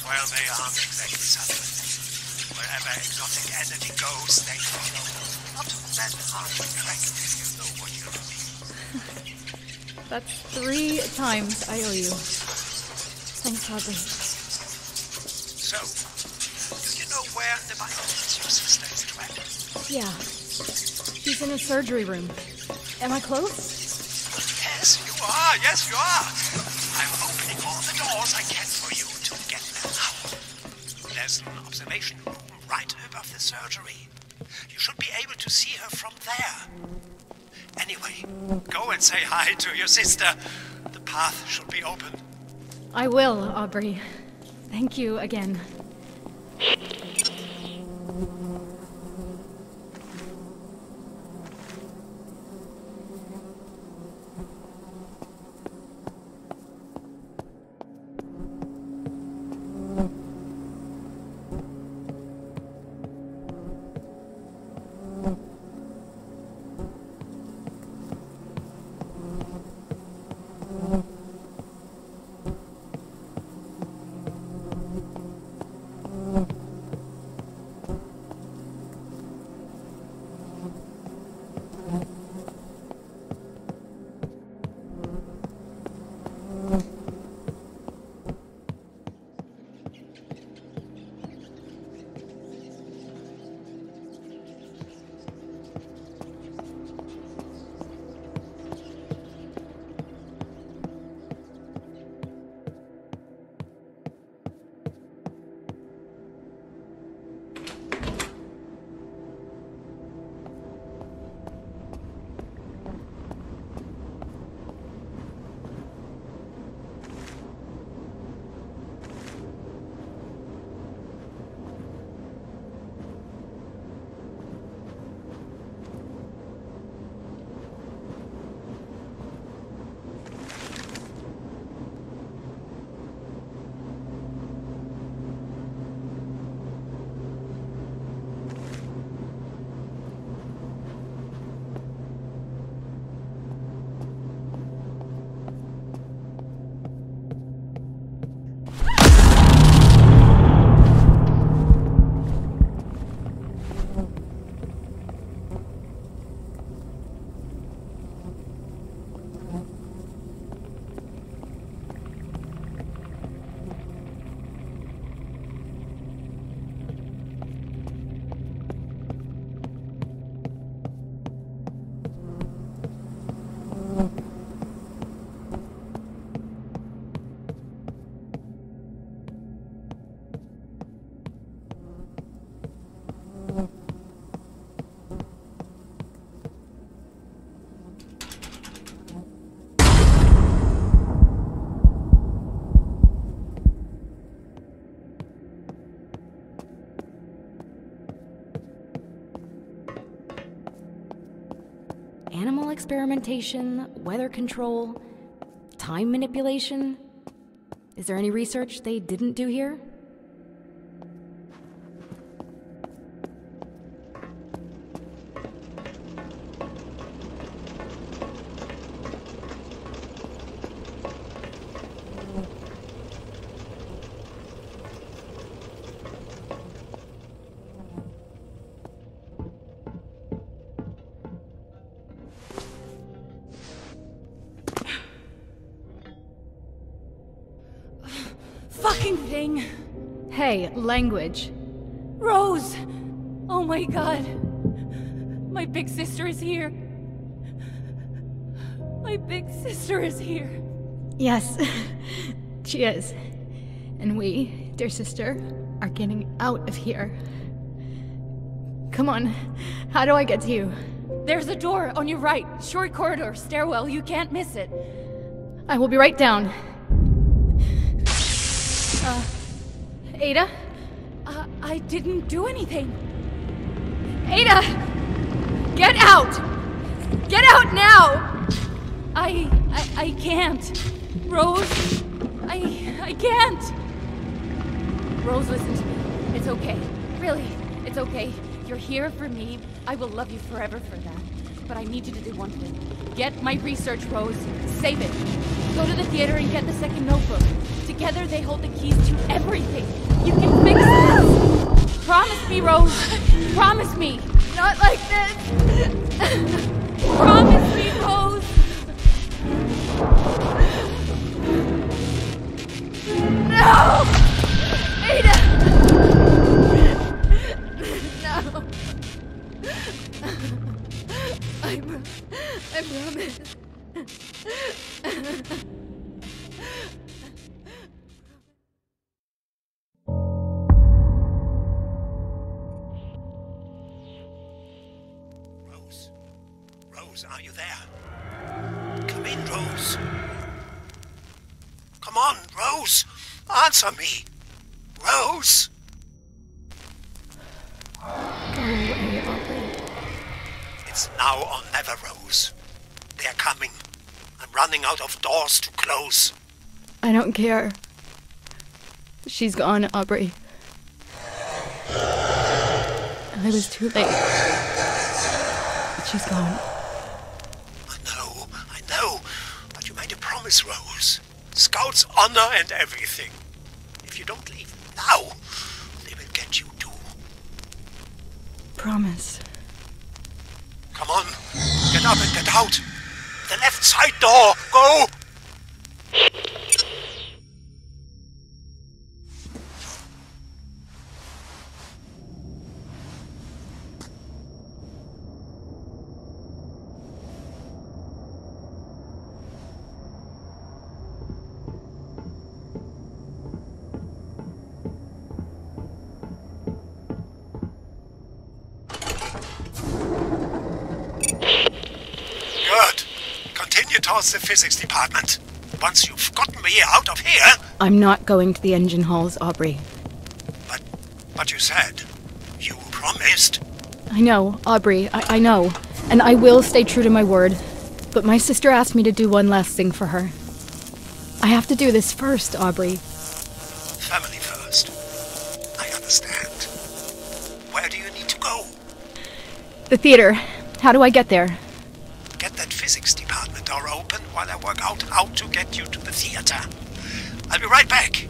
Well, they aren't exactly sudden. Wherever exotic energy goes, they follow. Not that hard to track if you know what you mean. That's three times I owe you. Thanks, Aubrey. So, do you know where the biologist is trapped? Yeah. He's in a surgery room. Am I close? Yes, you are. Yes, you are. I'm opening all the doors I can for you to get them out. There's an observation room right above the surgery. You should be able to see her from there. Anyway, go and say hi to your sister. The path should be open. I will, Aubrey. Thank you again. animal experimentation, weather control, time manipulation. Is there any research they didn't do here? Language. Rose! Oh my god. My big sister is here. My big sister is here. Yes, she is. And we, dear sister, are getting out of here. Come on, how do I get to you? There's a door on your right. Short corridor, stairwell, you can't miss it. I will be right down. Uh, Ada? I didn't do anything. Ada! Get out! Get out now! I... I, I can't. Rose... I... I can't. Rose, listen to me. It's okay. Really, it's okay. You're here for me. I will love you forever for that. But I need you to do one thing. Get my research, Rose. Save it. Go to the theater and get the second notebook. Together they hold the keys to everything. You can fix this! Promise me, Rose. Promise me. Not like this. Promise me, Rose. No! Ada! No. I, I promise. Are you there? Come in, Rose. Come on, Rose. Answer me. Rose. Go away, Aubrey. It's now or never, Rose. They're coming. I'm running out of doors to close. I don't care. She's gone, Aubrey. I was too late. She's gone. Rose. Scouts, honor, and everything. If you don't leave now, they will get you too. Promise. Come on. Get up and get out. The left side door. Go! The physics department. Once you've gotten me out of here... I'm not going to the engine halls, Aubrey. But... but you said... you promised. I know, Aubrey, I, I know. And I will stay true to my word. But my sister asked me to do one last thing for her. I have to do this first, Aubrey. Family first. I understand. Where do you need to go? The theater. How do I get there? Get that physics department. Door open while I work out how to get you to the theater. I'll be right back.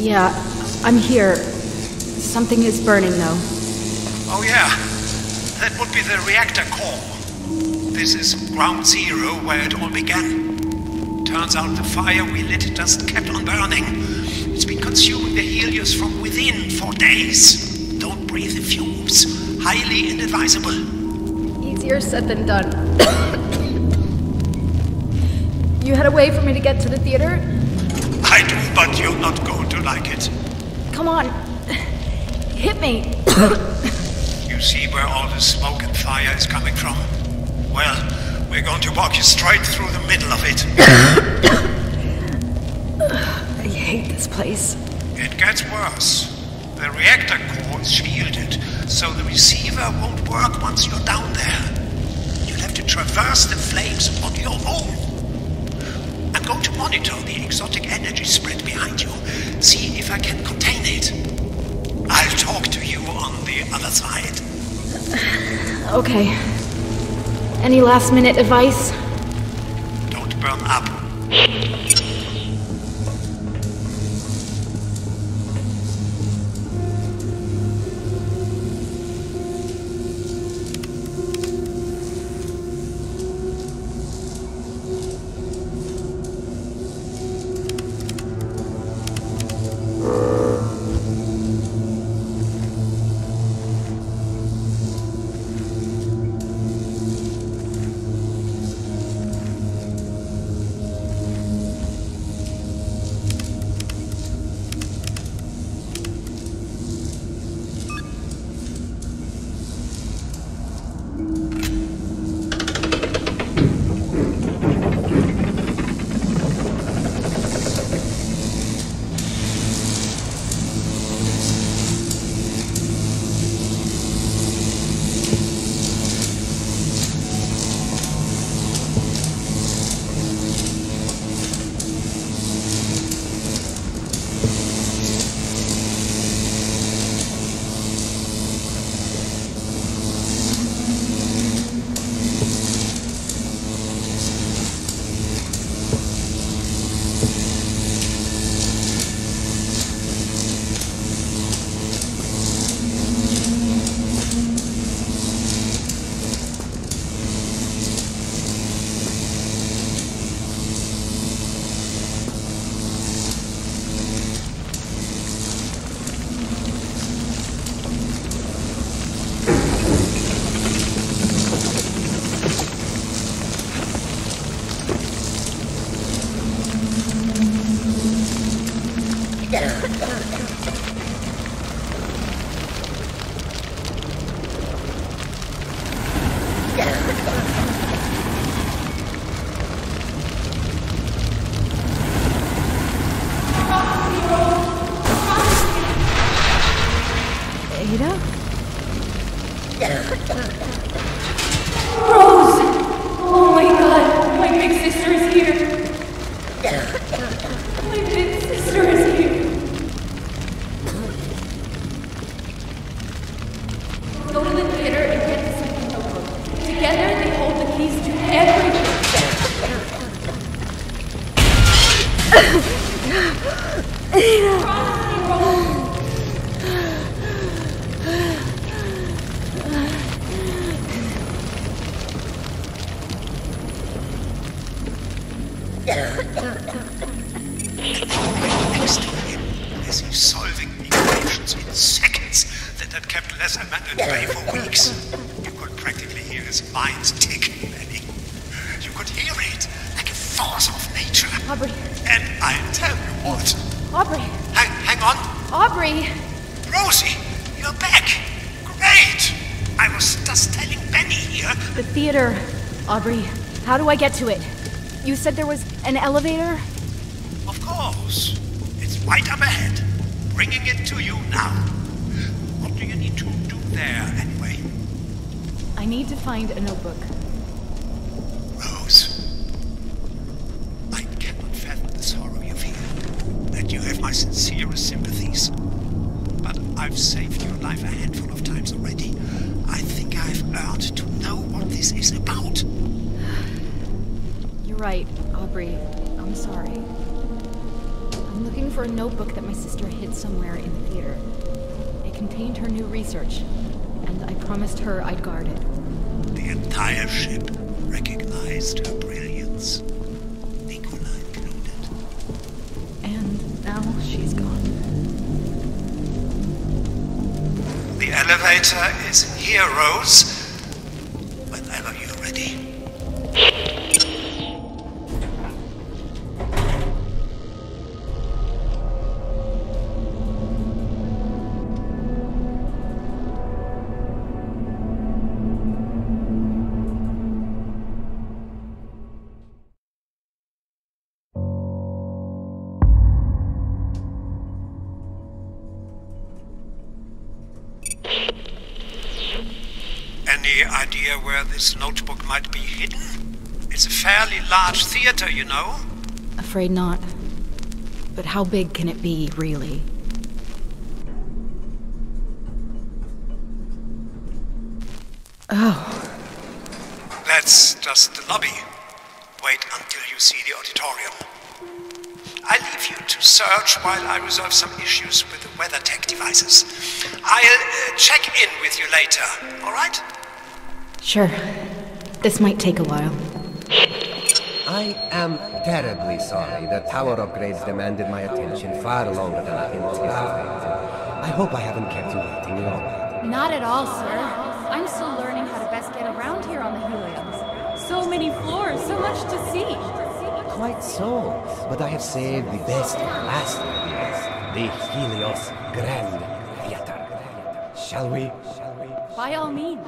Yeah, I'm here. Something is burning, though. Oh, yeah. That would be the reactor core. This is ground zero where it all began. Turns out the fire we lit just kept on burning. It's been consuming the Helios from within for days. Don't breathe the fumes. Highly inadvisable. Easier said than done. You had a way for me to get to the theater? I do, but you're not going to like it. Come on. Hit me. You see where all the smoke and fire is coming from? Well, we're going to walk you straight through the middle of it. I hate this place. It gets worse. The reactor core is shielded, so the receiver won't work once you're down there. You'll have to traverse the flames on your own. I'm going to monitor the exotic energy spread behind you, see if I can contain it. I'll talk to you on the other side. Okay. Any last-minute advice? Don't burn up. I get to it. You said there was an elevator? Of course. It's right up ahead. Bringing it to you now. What do you need to do there, anyway? I need to find a notebook. Rose, I cannot fathom the sorrow you feel, and you have my sincerest sympathies. But I've saved your life a handful of times already. I think I've earned to know what this is about. Right, Aubrey. I'm sorry. I'm looking for a notebook that my sister hid somewhere in the theater. It contained her new research, and I promised her I'd guard it. The entire ship recognized her brilliance. Nikola now she's gone. The elevator is here, Rose. Whenever you're ready. Where this notebook might be hidden? It's a fairly large theater, you know? Afraid not. But how big can it be, really? Oh. That's just the lobby. Wait until you see the auditorium. I leave you to search while I resolve some issues with the WeatherTech devices. I'll uh, check in with you later, all right? Sure. This might take a while. I am terribly sorry that power upgrades demanded my attention far longer than I anticipated. I hope I haven't kept you waiting long. Not at all, sir. I'm still learning how to best get around here on the Helios. So many floors, so much to see. Quite so. But I have saved the best for last, the Helios Grand Theater. Shall we? By all means.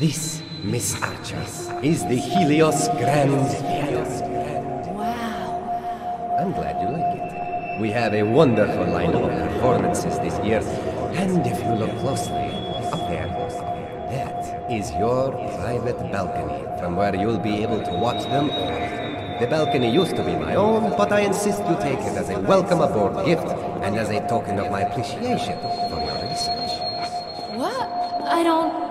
This, Miss Archer, is the Helios Grand Theater. Wow. I'm glad you like it. We have a wonderful lineup of performances this year. And if you look closely, up there, that is your private balcony, from where you'll be able to watch them all. The balcony used to be my own, but I insist you take it as a welcome aboard gift and as a token of my appreciation for your research. What? I don't...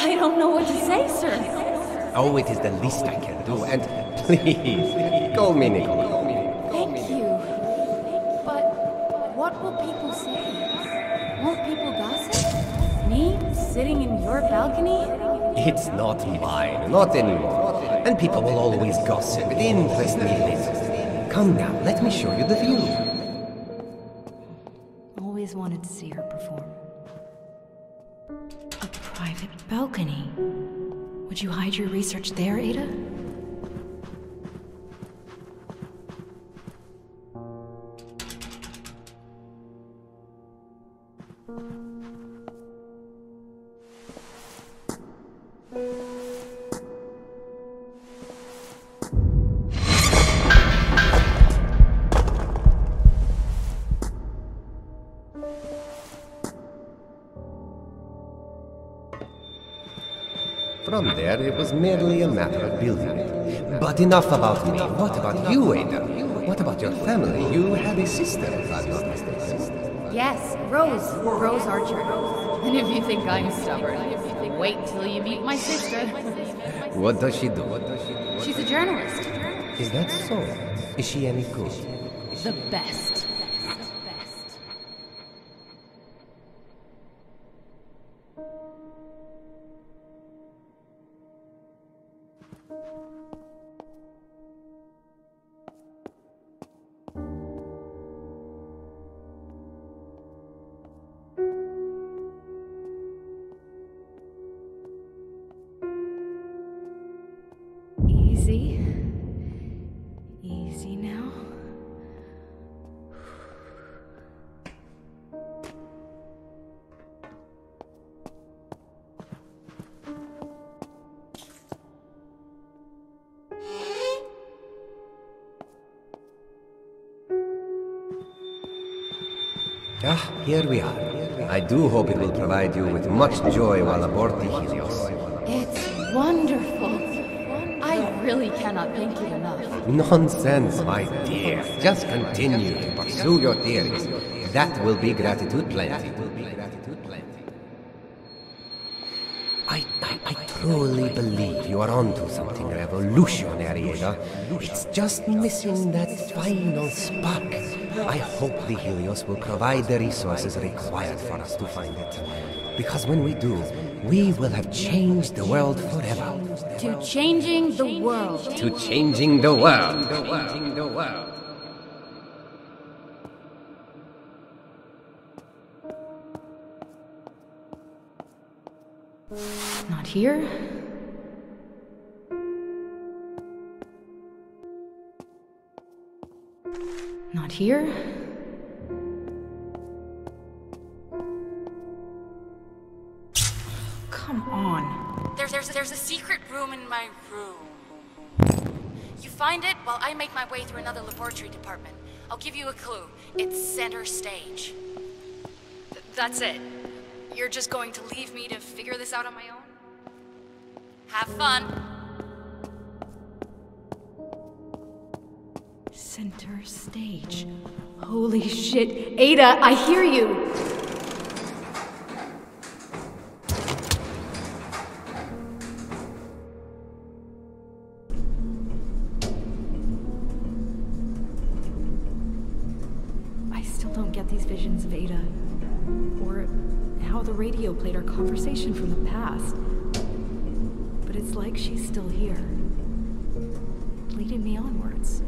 I don't know what to say, sir. Oh, it is the least I can do, and please, call me Nikola. Thank you. But what will people say? Won't people gossip? Me? Sitting in your balcony? It's not mine, not anymore. And people will always gossip. It interests me little. Come now, let me show you the view. Always wanted to see her perform. Private balcony. Would you hide your research there, Ada? From there, it was merely a matter of building it. But enough about me. What about you, Ada? What about your family? You had a sister, if I'm not mistaken. Yes, Rose. Rose Archer. And if you think I'm stubborn, wait till you meet my sister. What does she do? What does she do? She's a journalist. Is that so? Is she any good? The best. Easy. Easy now. Ah, here we are. I do hope it will provide you with much joy while aboard the Helios. It's wonderful. I really cannot thank you enough. Nonsense, my dear. Just continue to pursue your theories. That will be gratitude plenty. I, I, I truly believe you are onto something revolutionary, Ada. It's just missing that final spark. I hope the Helios will provide the resources required for us to find it. Because when we do, we will have changed the world forever. To changing the world. To changing the world. To changing the world. Not here. Not here. Come on. There's, there's, there's a secret room in my room. You find it while I make my way through another laboratory department. I'll give you a clue. It's center stage. Th- that's it. You're just going to leave me to figure this out on my own? Have fun. Center stage. Holy shit. Ada, I hear you! I still don't get these visions of Ada. Or how the radio played our conversation from the past. But it's like she's still here. Leading me onwards.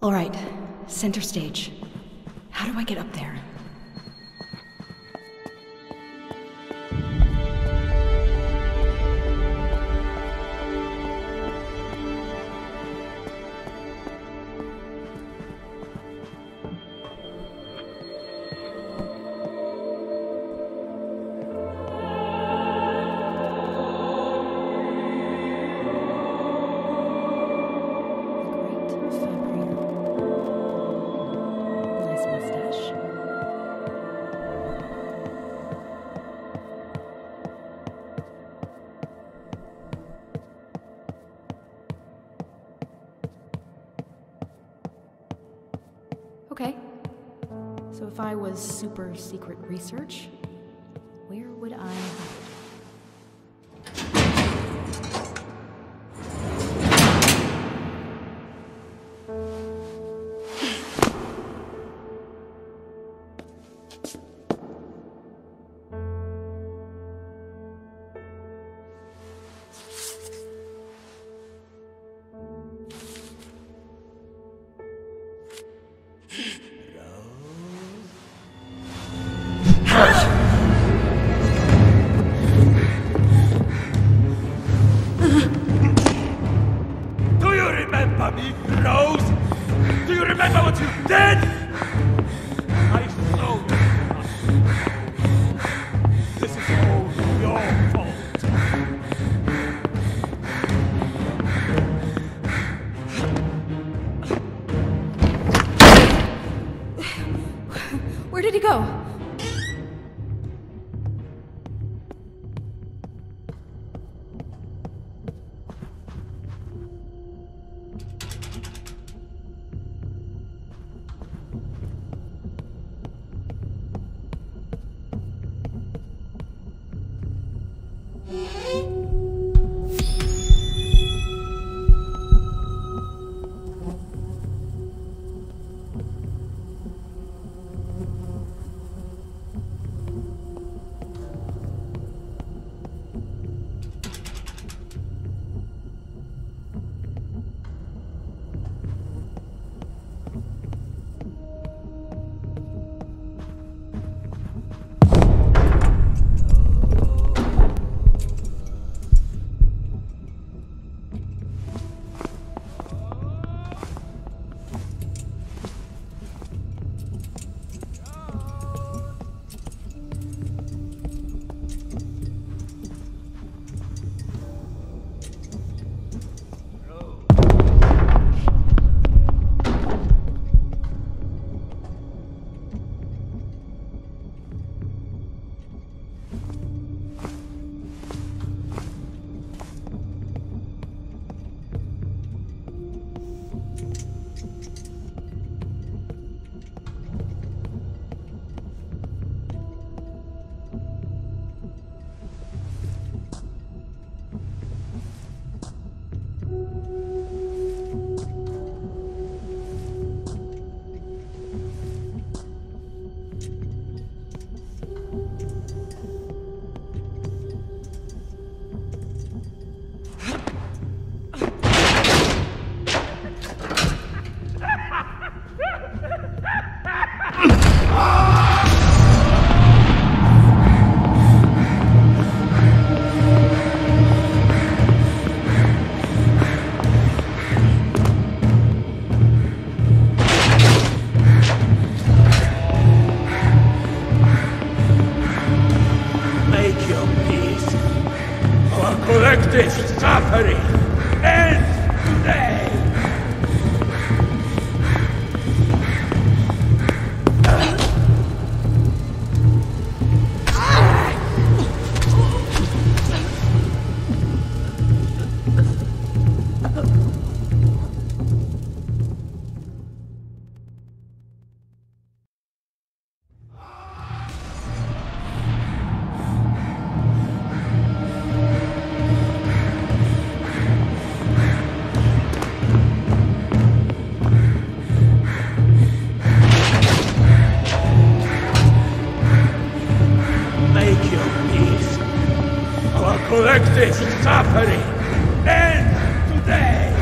All right, center stage. How do I get up there? Super secret research. Where would I hurry. End today!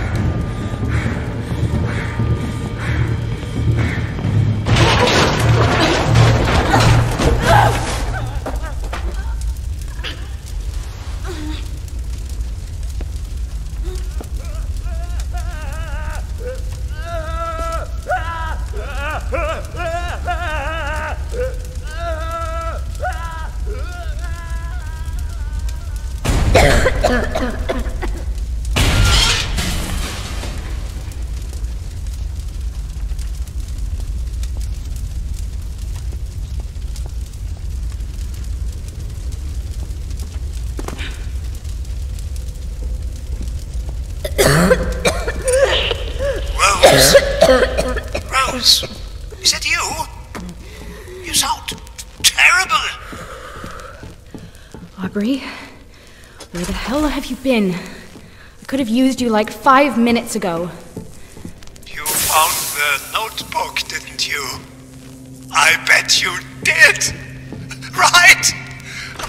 Been. I could have used you like five minutes ago. You found the notebook, didn't you? I bet you did! Right?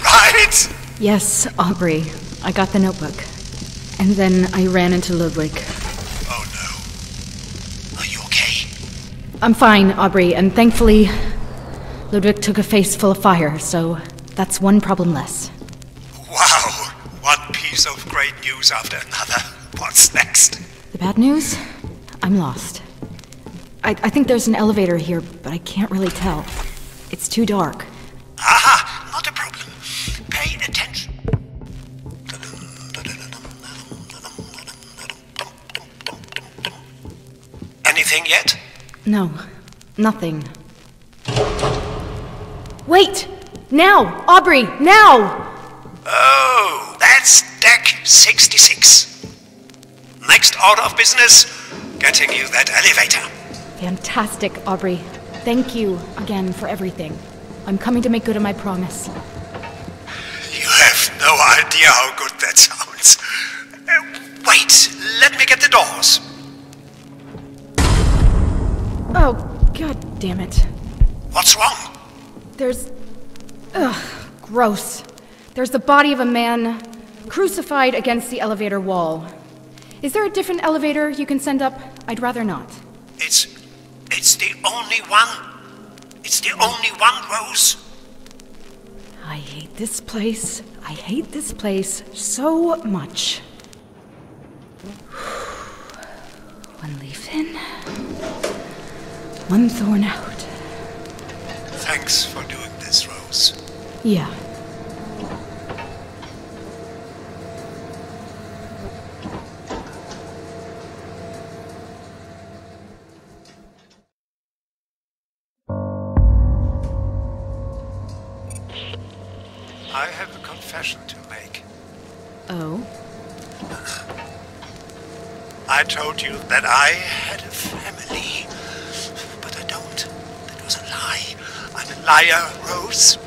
Right? Yes, Aubrey. I got the notebook. And then I ran into Ludwig. Oh no. Are you okay? I'm fine, Aubrey, and thankfully, Ludwig took a face full of fire, so that's one problem less. Of great news after another. What's next? The bad news? I'm lost. I, I think there's an elevator here, but I can't really tell. It's too dark. Aha! Not a problem. Pay attention. Anything yet? No. Nothing. Wait! Now! Aubrey! Now! Oh! That's deck sixty-six. Next order of business, getting you that elevator. Fantastic, Aubrey. Thank you again for everything. I'm coming to make good on my promise. You have no idea how good that sounds. Uh, wait, let me get the doors. Oh, god damn it. What's wrong? There's... Ugh, gross. There's the body of a man... crucified against the elevator wall. Is there a different elevator you can send up? I'd rather not. It's... it's the only one. It's the only one, Rose. I hate this place. I hate this place so much. One leaf in. One thorn out. Thanks for doing this, Rose. Yeah. I have a confession to make. Oh? I told you that I had a family, but I don't. That was a lie. I'm a liar, Rose.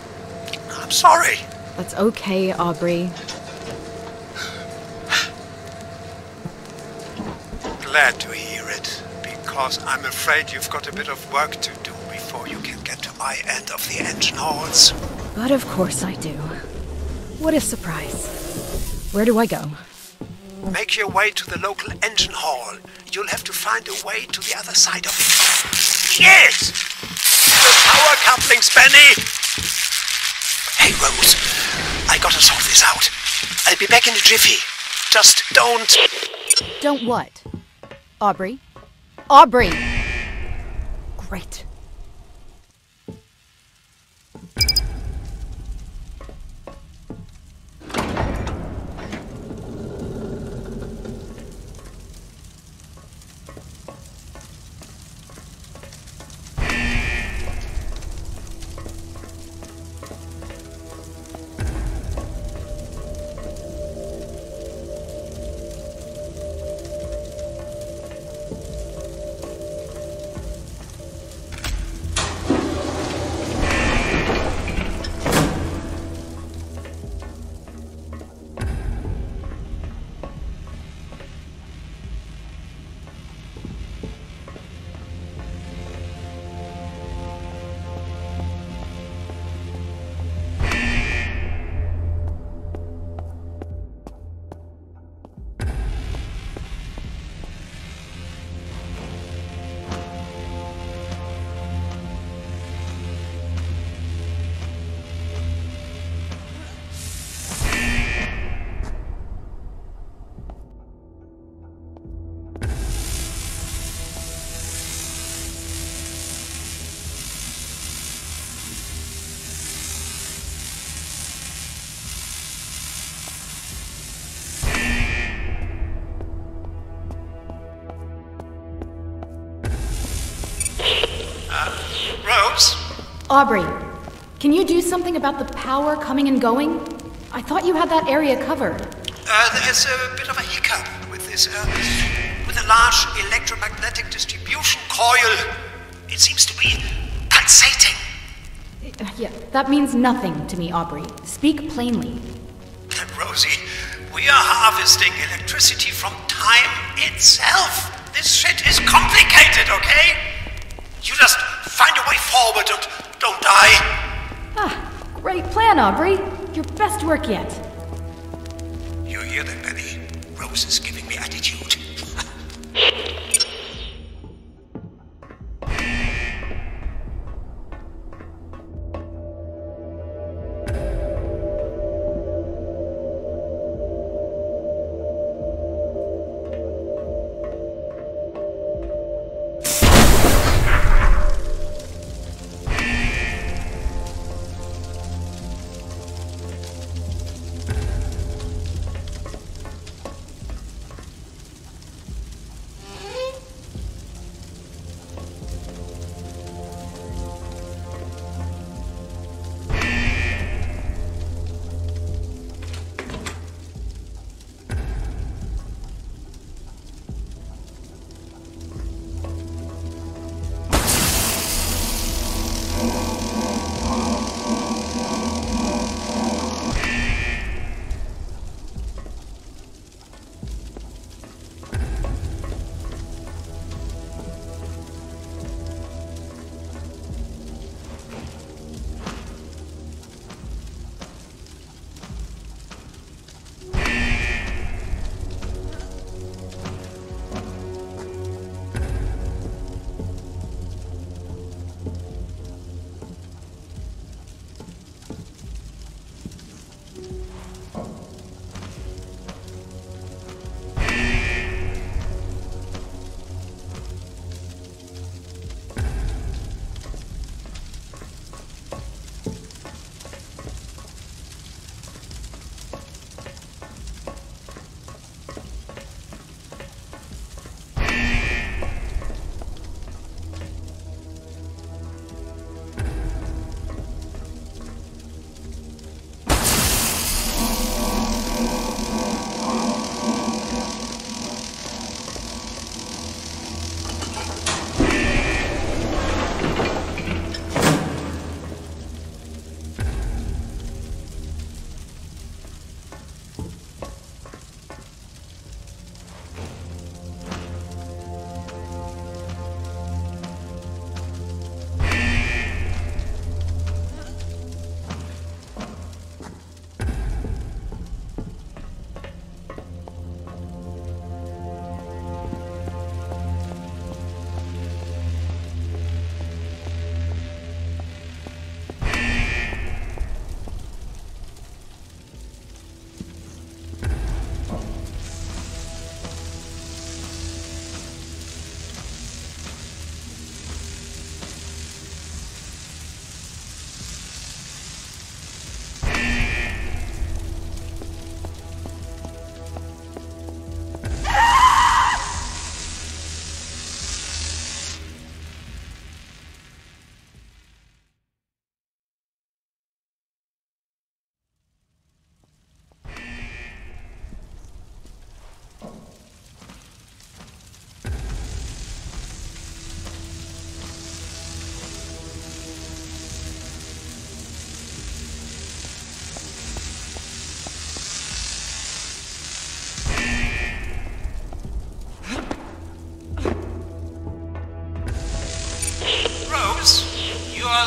I'm sorry. That's okay, Aubrey. Glad to hear it, because I'm afraid you've got a bit of work to do before you can get to my end of the engine halls. But of course I do. What a surprise. Where do I go? Make your way to the local engine hall. You'll have to find a way to the other side of it. Yes! The power couplings, Benny! Hey, Rose. I gotta sort this out. I'll be back in a jiffy. Just don't... Don't what? Aubrey? Aubrey! Great. Aubrey, can you do something about the power coming and going? I thought you had that area covered. Uh, there's a bit of a hiccup with this. Uh, with a large electromagnetic distribution coil, it seems to be pulsating. Uh, yeah, that means nothing to me, Aubrey. Speak plainly. Rosie, we are harvesting electricity from time itself. This shit is complicated, okay? You just find a way forward and don't die. Ah, great plan, Aubrey. Your best work yet. You hear that, Benny? Rose is giving me attitude.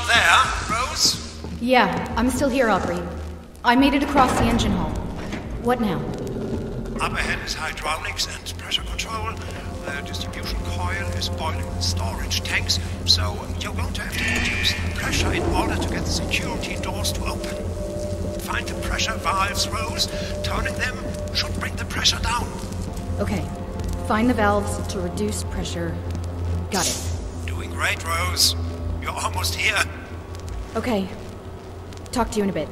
There, Rose? Yeah, I'm still here, Aubrey. I made it across the engine hall. What now? Up ahead is hydraulics and pressure control. The distribution coil is boiling the storage tanks, so you're going to have to reduce the pressure in order to get the security doors to open. Find the pressure valves, Rose. Turning them should bring the pressure down. Okay. Find the valves to reduce pressure. Got it. Doing great, Rose. You're almost here. Okay. Talk to you in a bit.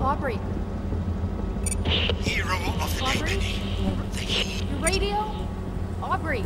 Aubrey. Hero of the Aubrey? Day, Benny. The heat. Your radio? Aubrey.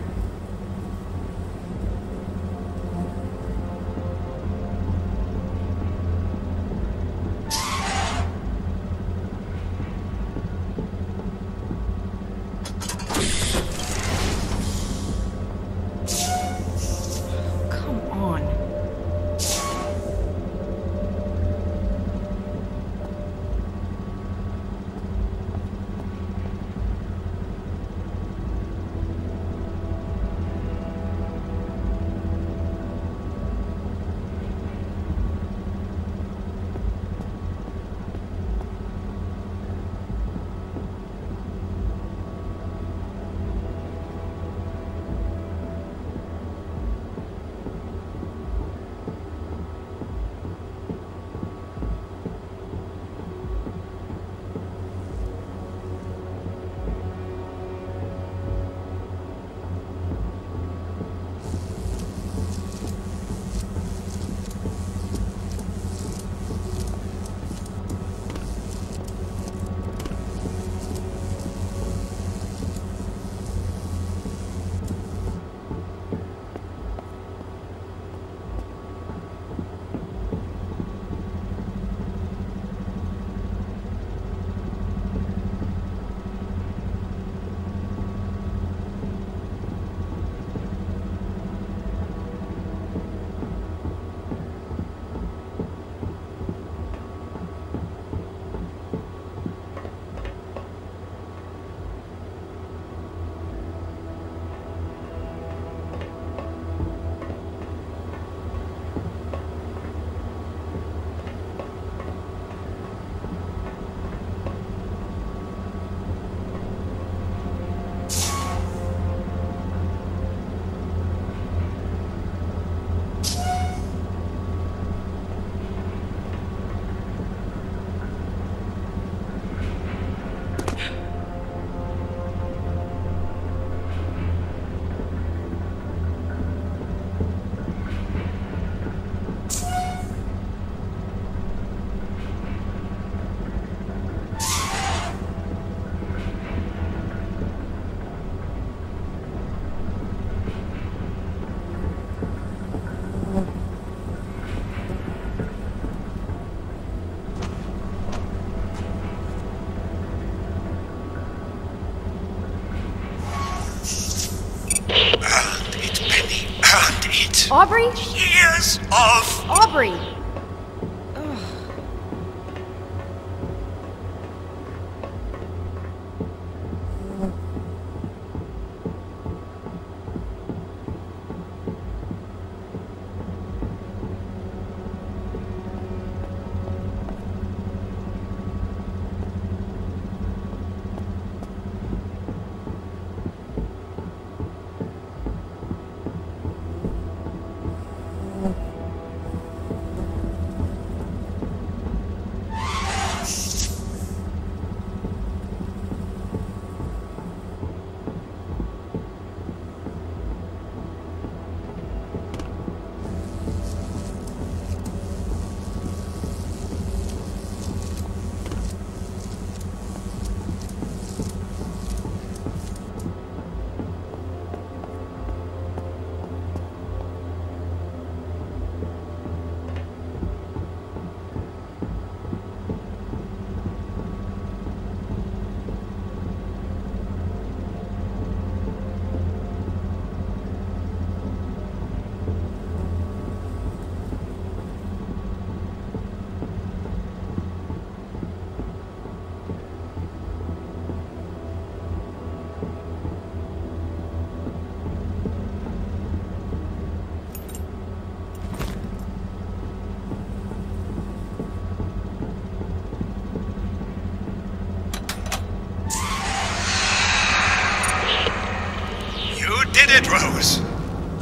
Aubrey? Years of... Aubrey!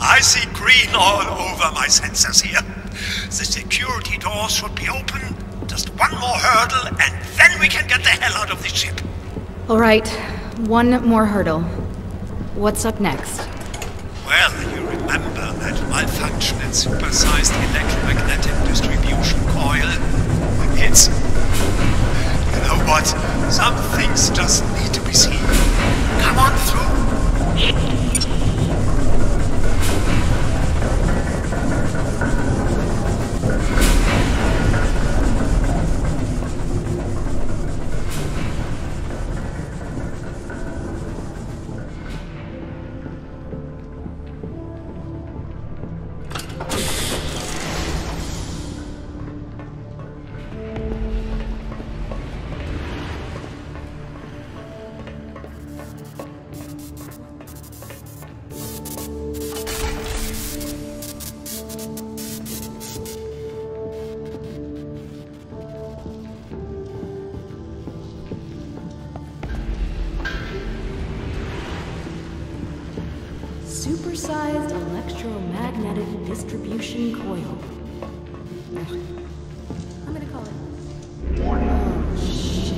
I see green all over my sensors here. The security doors should be open. Just one more hurdle and then we can get the hell out of this ship. All right, one more hurdle. What's up next? Well, you remember that malfunction and supersized electromagnetic distribution coil? It's... This doesn't need to be seen. Come on through. Supersized electromagnetic distribution coil. I'm gonna call it. Oh, shit.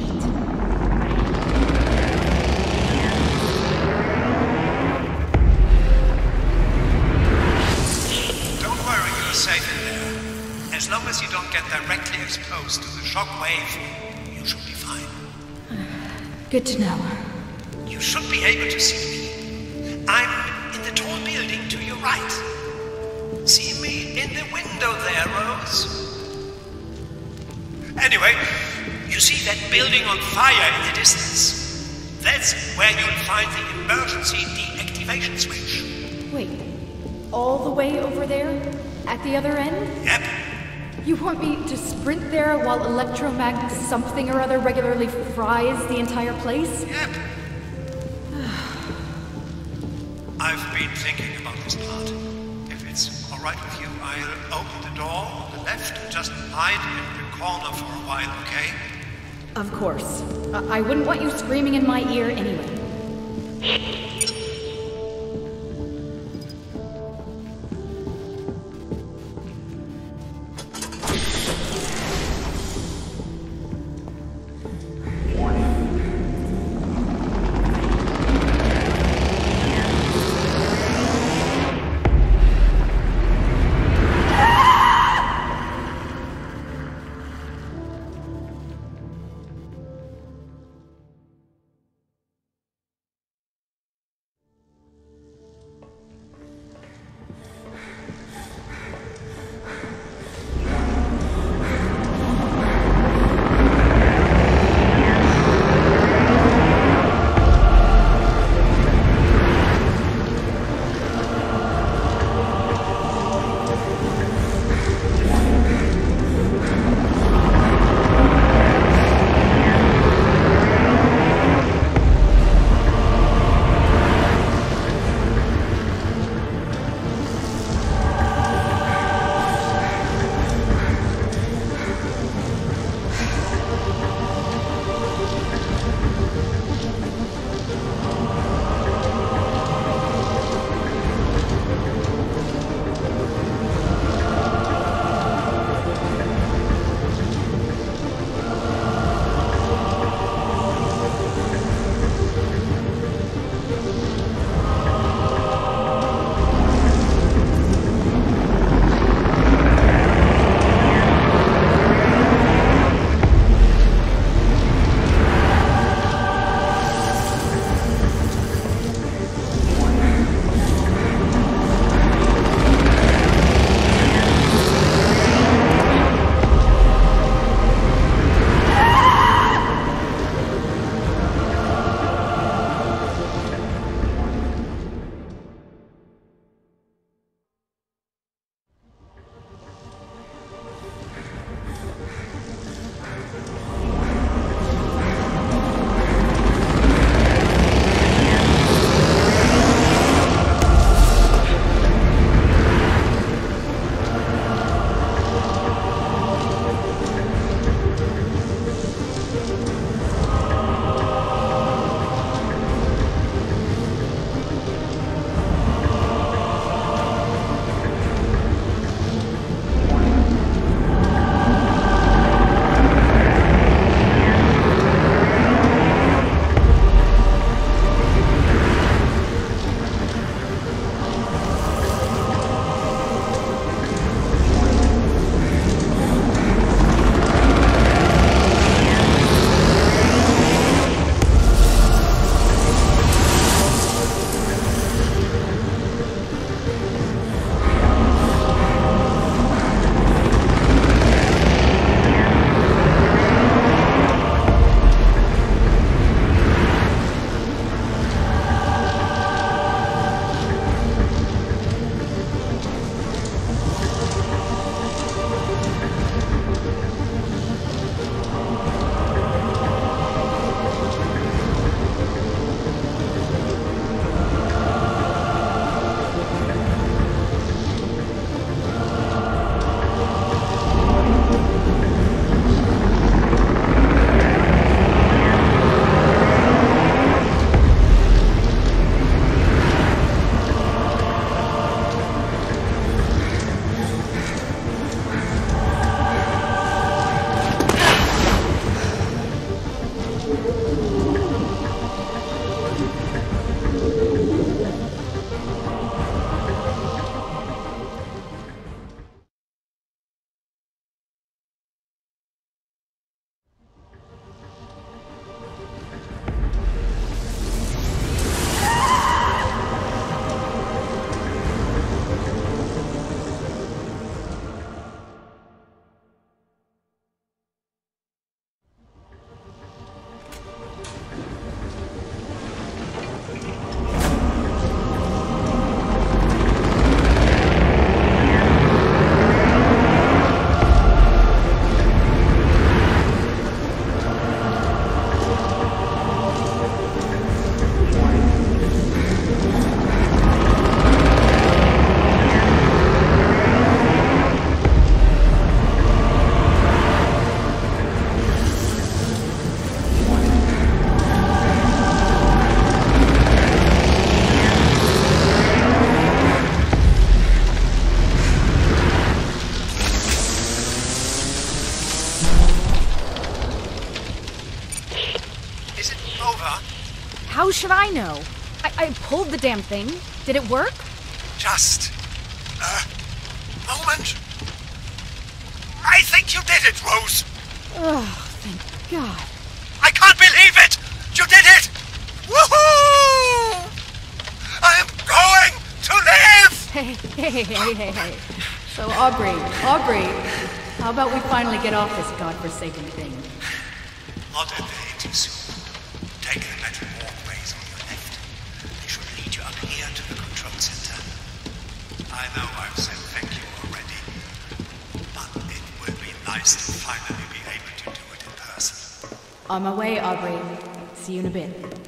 Don't worry, you're safe in there. As long as you don't get directly exposed to the shock wave, you should be fine. Good to know. You should be able to see me. I'm building to your right. See me in the window there, Rose. Anyway, you see that building on fire in the distance? That's where you'll find the emergency deactivation switch. Wait, all the way over there? At the other end? Yep. You want me to sprint there while electromagnetic something or other regularly fries the entire place? Yep. I've been thinking about this plot. If it's all right with you, I'll open the door on the left and just hide in the corner for a while, okay? Of course. I, I wouldn't want you screaming in my ear anyway. How should I know? I, I pulled the damn thing. Did it work? Just a moment. I think you did it, Rose. Oh, thank God. I can't believe it! You did it! Woohoo! I am going to live! Hey, hey, hey, hey, hey. So, Aubrey, Aubrey, how about we finally get off this godforsaken thing? Not at the eighty soon. Take the metal walkways on your left. They should lead you up here to the control center. I know I've said thank you already, but it will be nice to finally be able to do it in person. On my way, Aubrey. See you in a bit.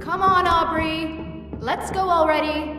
Come on, Aubrey. Let's go already.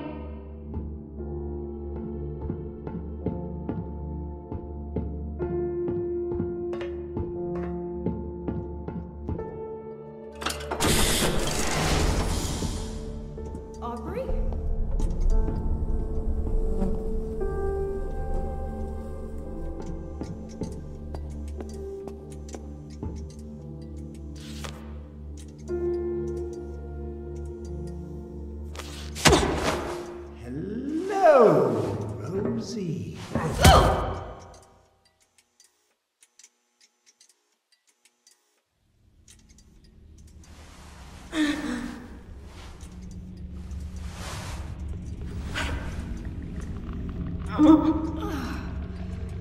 Aubrey?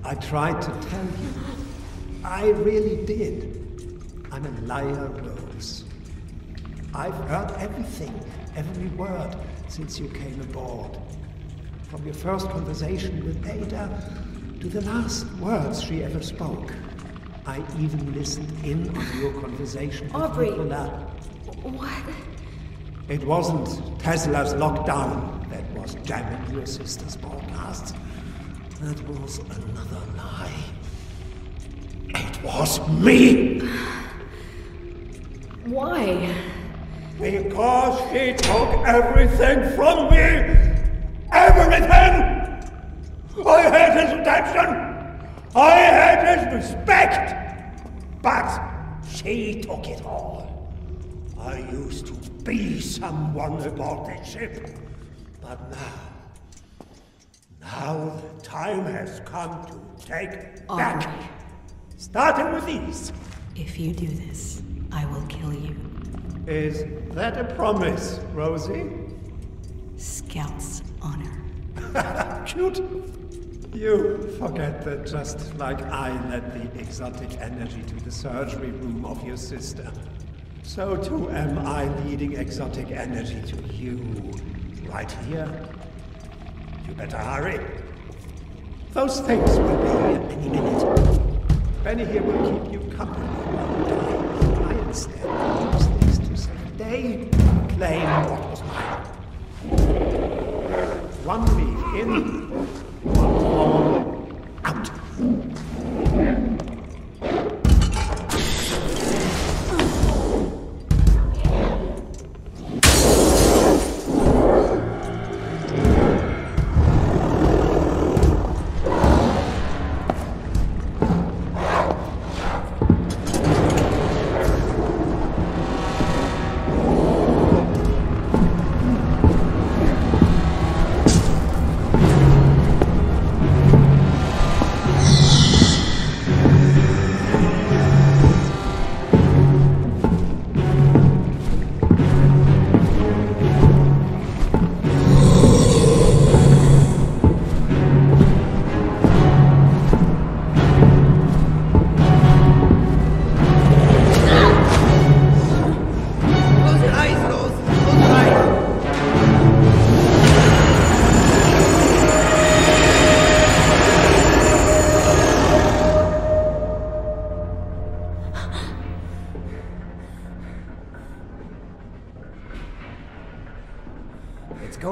I tried to tell you. I really did. I'm a liar, Rose. I've heard everything, every word, since you came aboard. From your first conversation with Ada to the last words she ever spoke. I even listened in on your conversation Aubrey. With Nikola. What? It wasn't Tesla's lockdown that was jamming your sister's broadcasts. That was another lie. It was me! Why? Because she took everything from me! Everything! I had his attention! I had his respect! But she took it all. I used to be someone aboard that ship, but now... Now the time has come to take Aubrey. Back. Starting with these. If you do this, I will kill you. Is that a promise, Rosie? Scout's honor. Cute. You forget that just like I led the exotic energy to the surgery room of your sister, so too am I leading exotic energy to you, right here. You better hurry. Those things will be here any minute. Benny here will keep you company while I instead use these to save the day, claim what was mine. One leaf in, one out.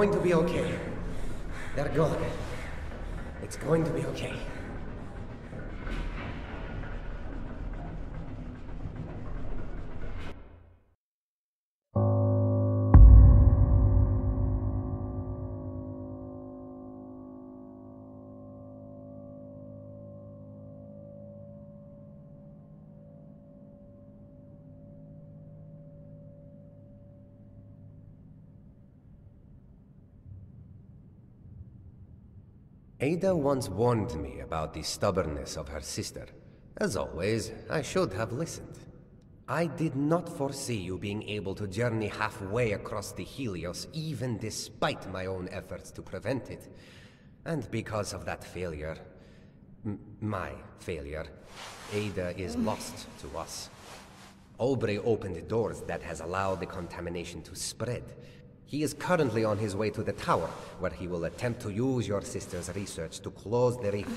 going to be okay. They're gone. It's going to be okay. Ada once warned me about the stubbornness of her sister. As always, I should have listened. I did not foresee you being able to journey halfway across the Helios, even despite my own efforts to prevent it. And because of that failure, my failure, Ada is lost to us. Aubrey opened doors that has allowed the contamination to spread. He is currently on his way to the tower, where he will attempt to use your sister's research to close the rift.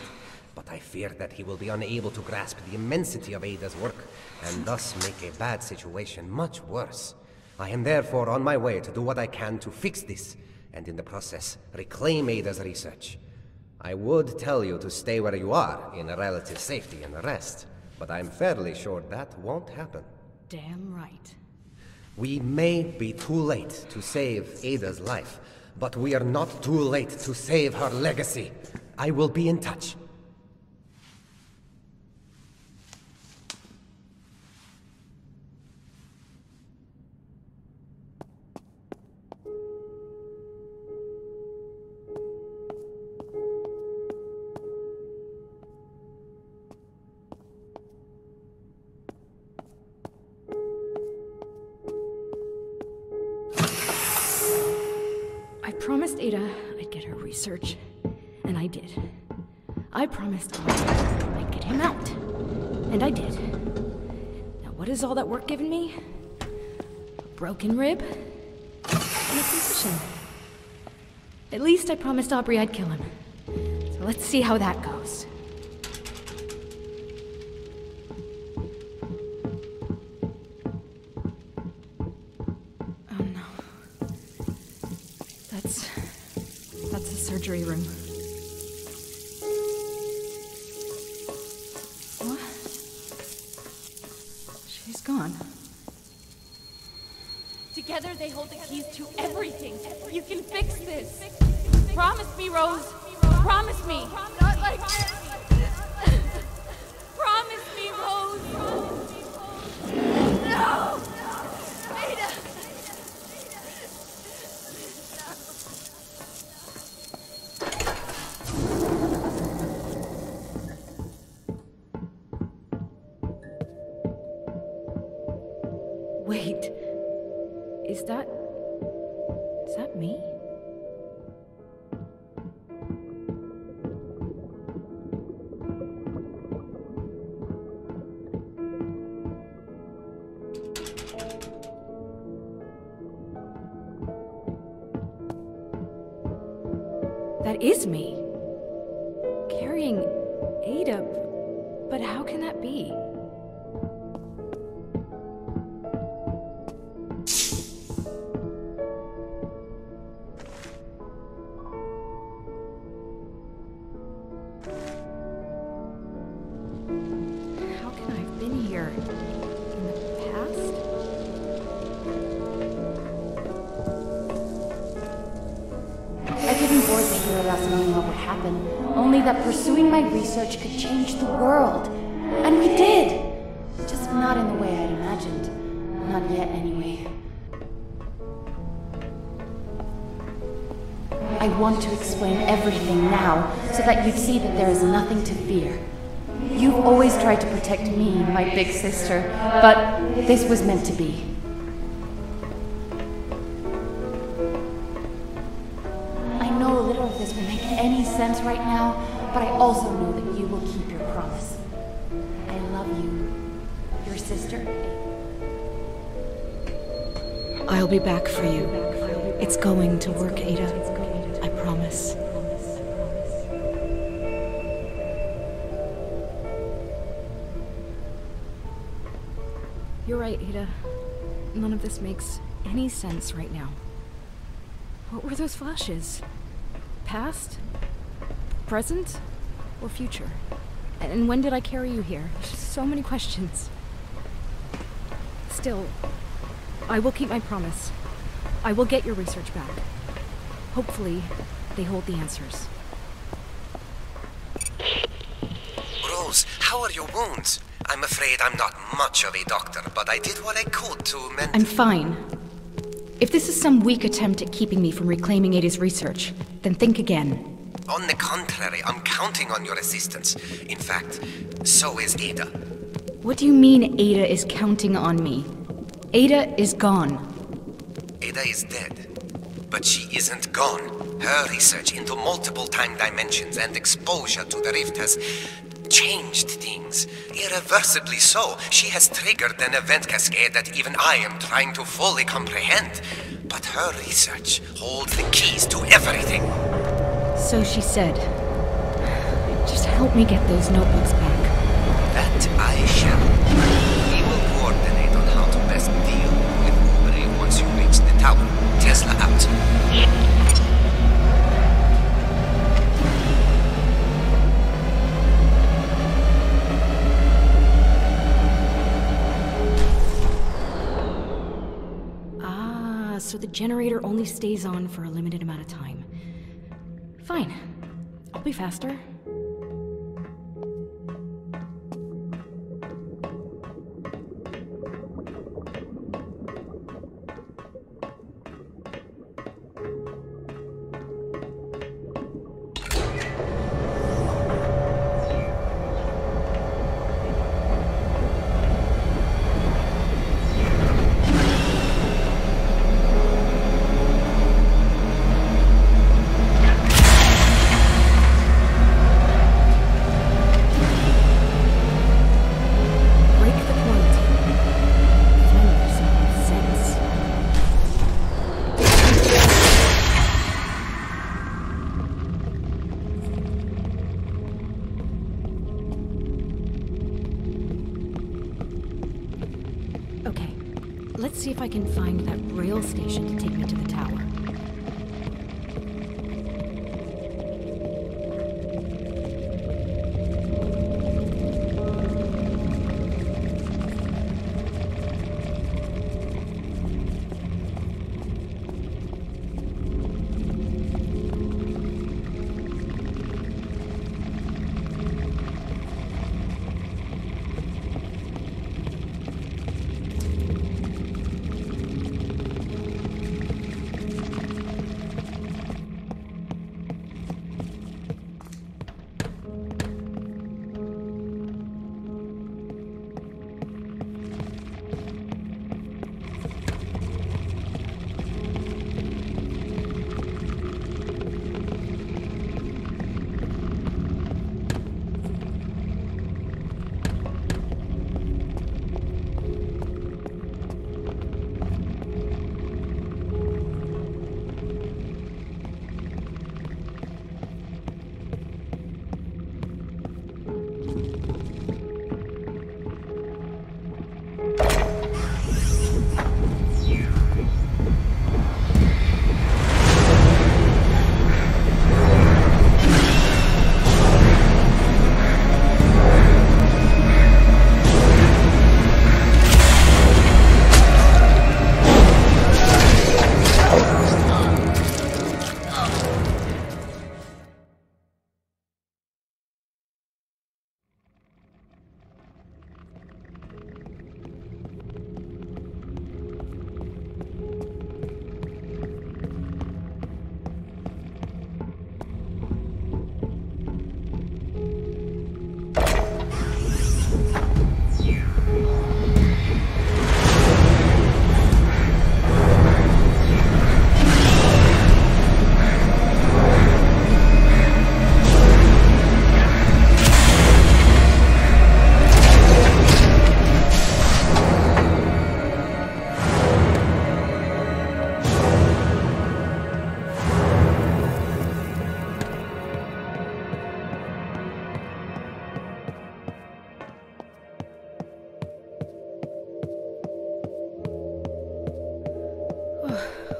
But I fear that he will be unable to grasp the immensity of Ada's work, and thus make a bad situation much worse. I am therefore on my way to do what I can to fix this, and in the process, reclaim Ada's research. I would tell you to stay where you are, in relative safety and rest, but I'm fairly sure that won't happen. Damn right. We may be too late to save Ada's life, but we are not too late to save her legacy. I will be in touch. Research, and I did. I promised I'd get him out, and I did. Now what is all that work given me? A broken rib, and a concussion. At least I promised Aubrey I'd kill him. So let's see how that goes. Oh no. That's... that's the surgery room. What? She's gone. Together they hold the keys to everything. You can fix this. Promise me, Rose. Promise me. Not like this. Promise me, Rose. No! That is me. Carrying Ada, but how can that be? Research could change the world. And we did! Just not in the way I'd imagined. Not yet, anyway. I want to explain everything now, so that you'd see that there is nothing to fear. You've always tried to protect me, my big sister, but this was meant to be. I know little of this will make any sense right now, but I also know that you will keep your promise. I love you, your sister. I'll be back for you. It's going to work, Ada. I promise. You're right, Ada. None of this makes any sense right now. What were those flashes? Past? Present? Or future? And when did I carry you here? So many questions. Still, I will keep my promise. I will get your research back. Hopefully, they hold the answers. Rose, how are your wounds? I'm afraid I'm not much of a doctor, but I did what I could to mend. I'm fine. If this is some weak attempt at keeping me from reclaiming Ada's research, then think again. On the contrary, I'm counting on your assistance. In fact, so is Ada. What do you mean Ada is counting on me? Ada is gone. Ada is dead. But she isn't gone. Her research into multiple time dimensions and exposure to the rift has changed things. Irreversibly so. She has triggered an event cascade that even I am trying to fully comprehend. But her research holds the keys to everything. So she said. Just help me get those notebooks back. That I shall. We will coordinate on how to best deal with Aubrey once you reach the tower. Tesla out. Ah, so the generator only stays on for a limited amount of time. Fine. I'll be faster. See if I can find that rail station to take me to the tower.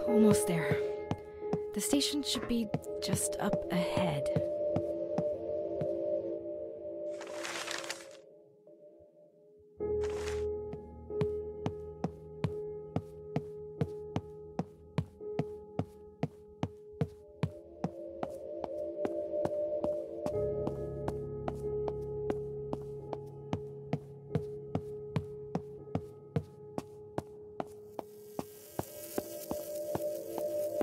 Almost there. The station should be just up ahead.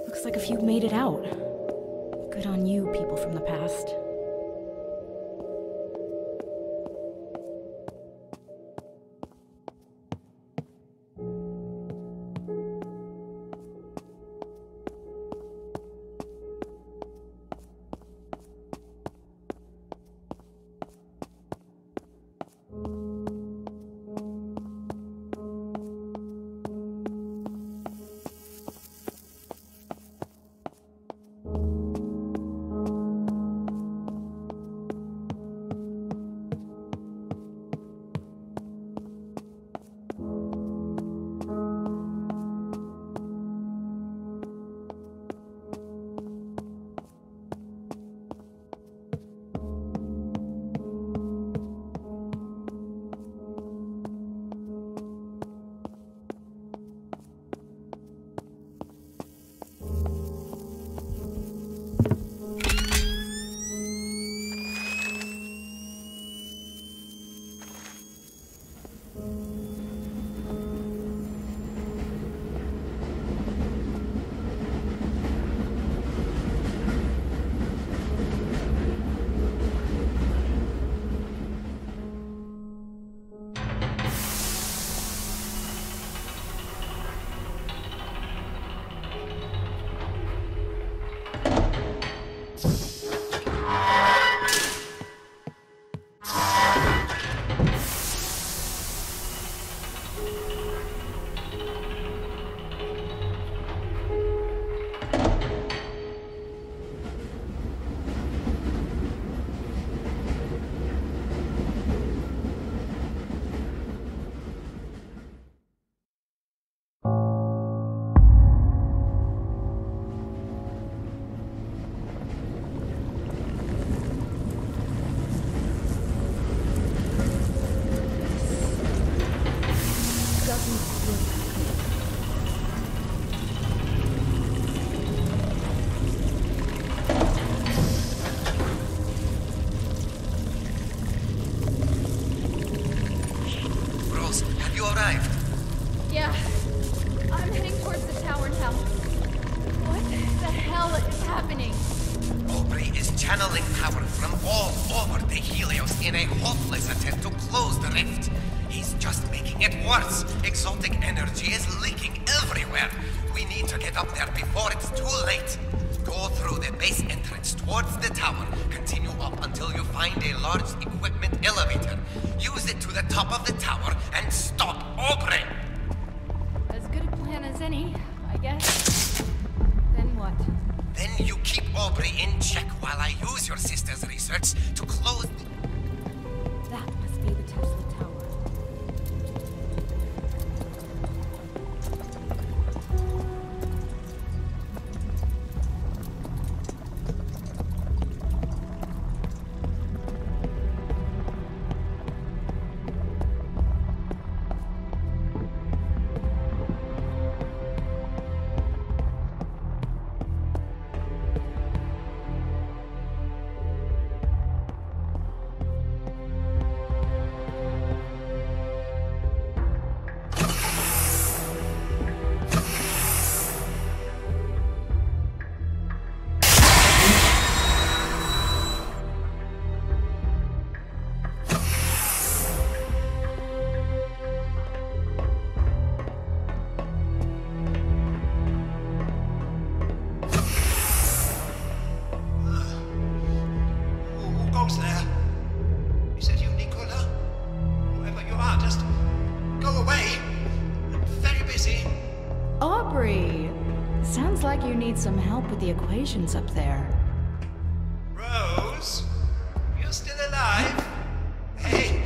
Looks like a few made it out. Good on you, people from the past. Exotic energy is leaking everywhere. We need to get up there before it's too late. Go through the base entrance towards the tower. Continue up until you find a large equipment elevator. Use it to the top of the tower and stop Aubrey. As good a plan as any, I guess. Then what? Then you keep Aubrey in check while I use your sister's research to close the... That must be the Tesla tower. Some help with the equations up there. Rose, you're still alive? Hey,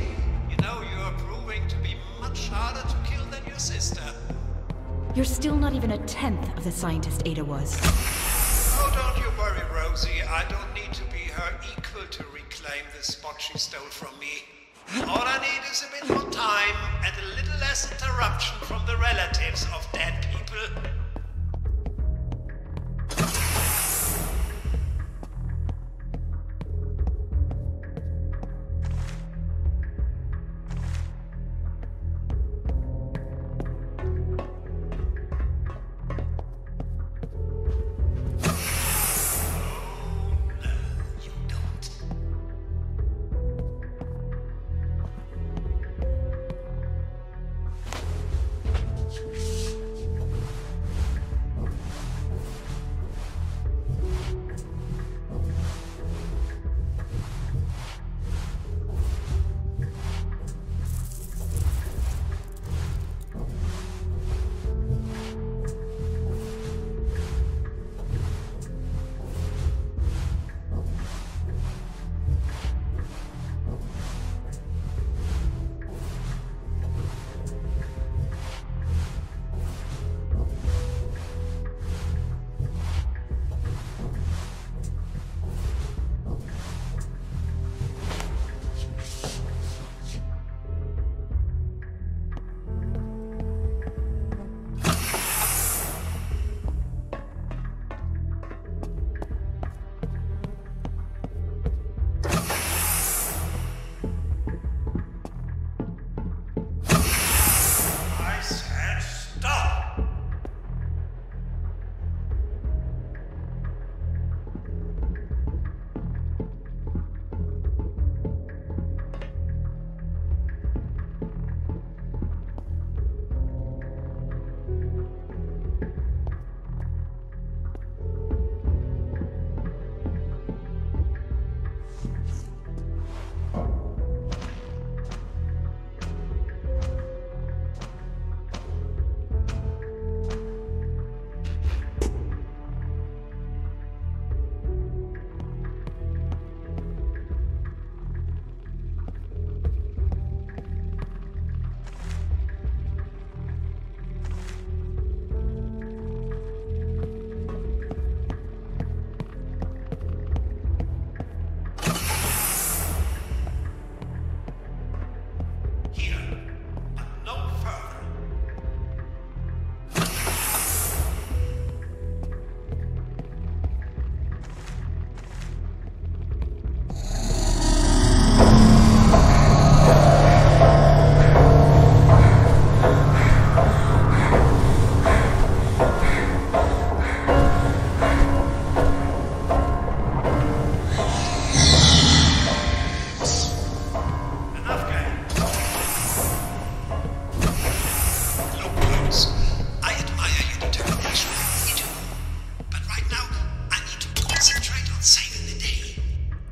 you know you're proving to be much harder to kill than your sister. You're still not even a tenth of the scientist Ada was. Rosie. I don't need to be her equal to reclaim the spot she stole from me. All I need is a bit more time and a little less interruption from the relatives of dead people.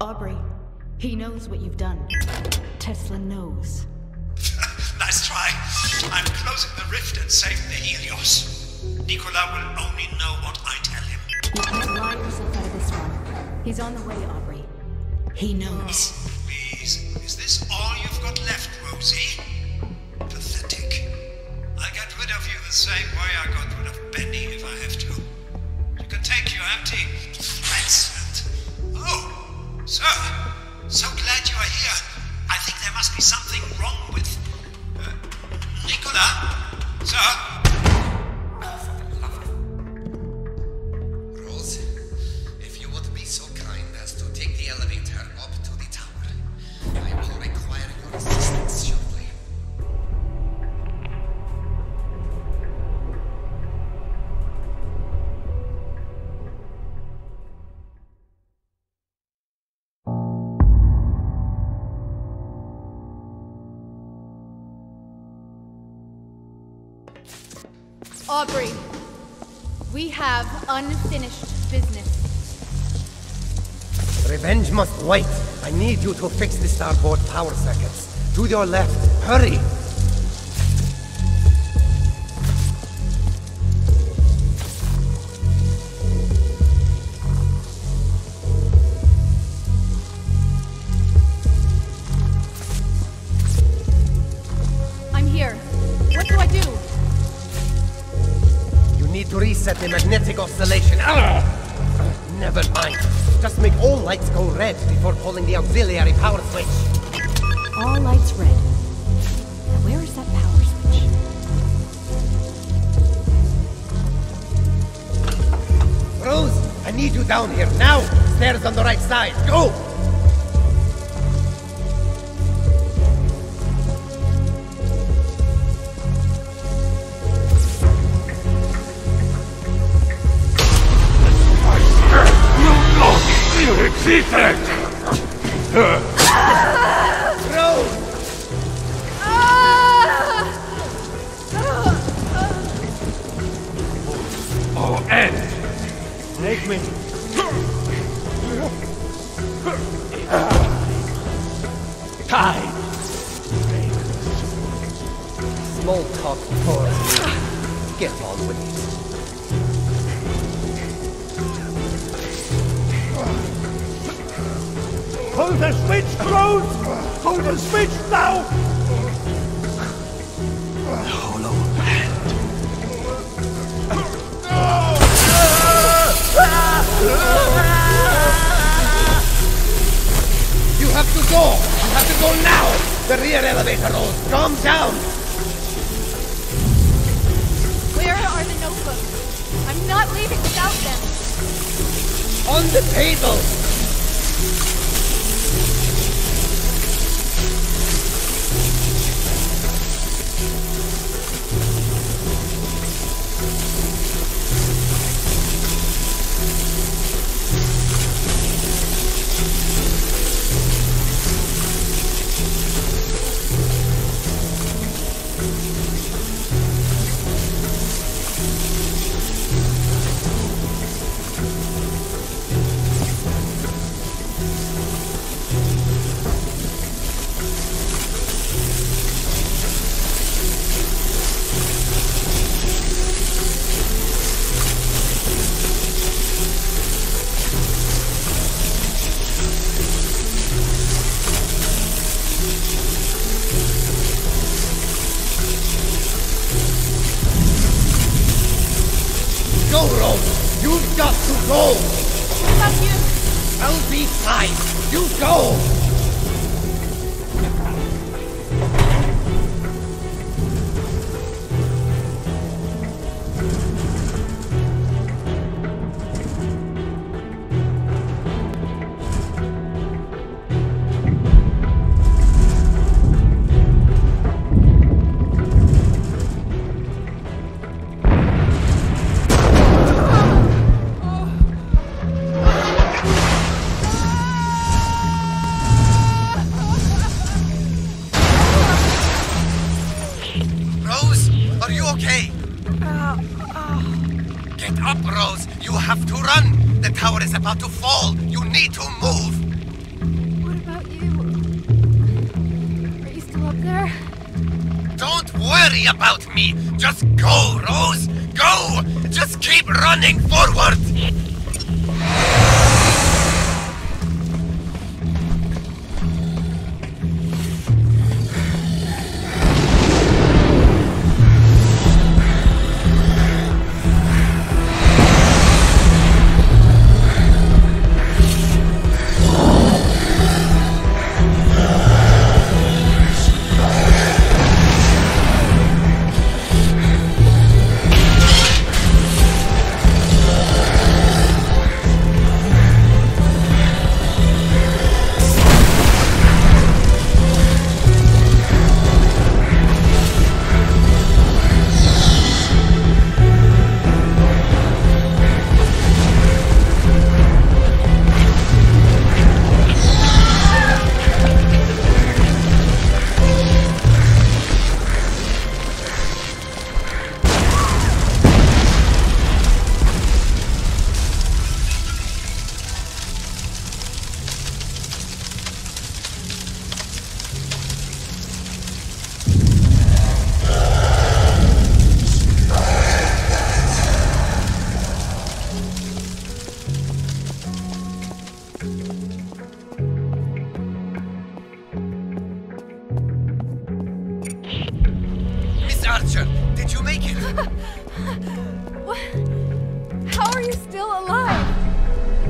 Aubrey, he knows what you've done. Tesla knows. Nice try. I'm closing the rift and saving the Helios. Nikola will only know what I tell him. You can't lie yourself out of this one. He's on the way, Aubrey. He knows. Oh, please, is this all you've got left, Rosie? Pathetic. I'll get rid of you the same way I got rid of Benny if I have to. You can take your empty threats and... Oh! Sir, so glad you are here. I think there must be something wrong with... Uh, Nikola? Sir? Rose, if you would be so kind as to take the elevator up to the tower, I will require your assistance shortly. Aubrey, we have unfinished business. Revenge must wait. I need you to fix the starboard power circuits. To your left, hurry! Set the magnetic oscillation. Arrgh! Never mind. Just make all lights go red before pulling the auxiliary power switch. All lights red. Now where is that power switch? Rose, I need you down here now. Stairs on the right side. Go!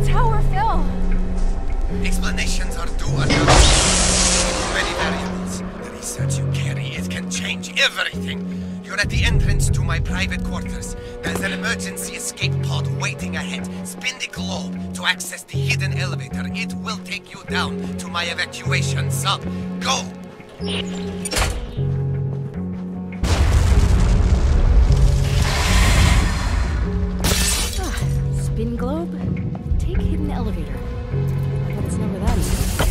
Tower fell. Explanations are due under many variables. The research you carry, it can change everything. You're at the entrance to my private quarters. There's an emergency escape pod waiting ahead. Spin the globe to access the hidden elevator. It will take you down to my evacuation sub. Go! Spin globe, take hidden elevator. Let's know where that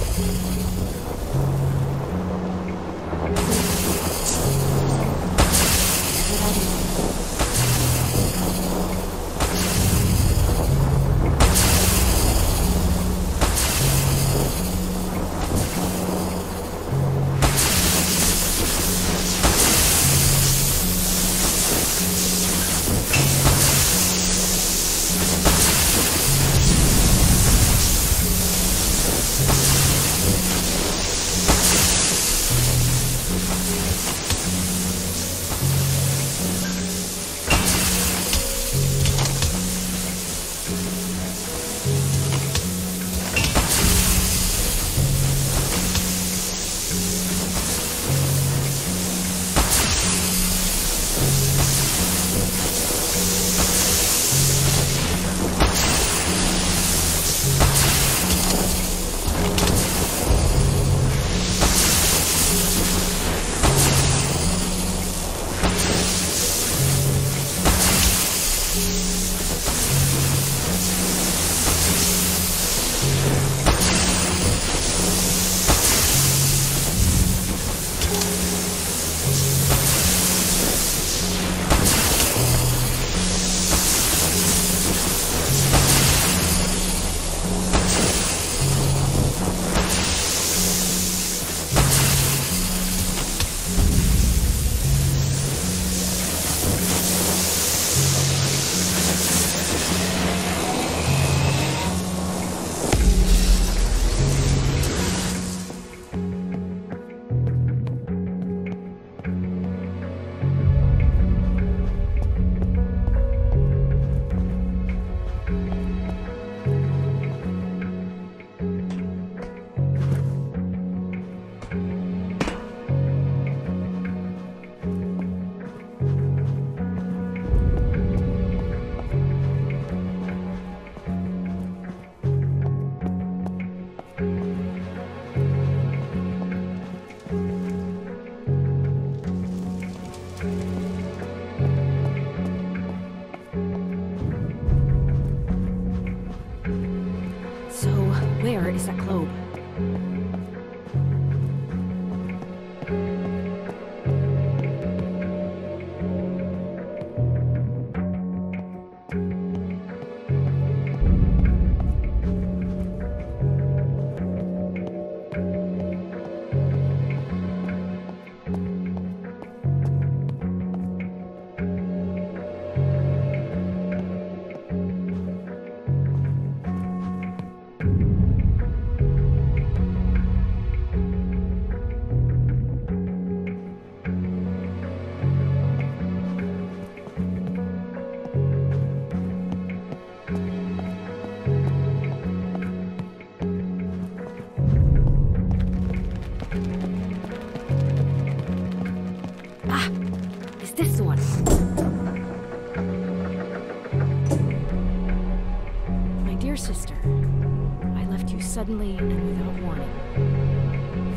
suddenly and without warning.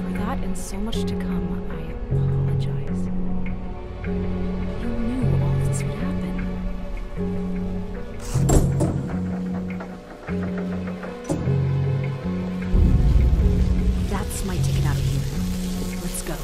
For that and so much to come, I apologize. You knew all this would happen. That's my ticket out of here. Let's go.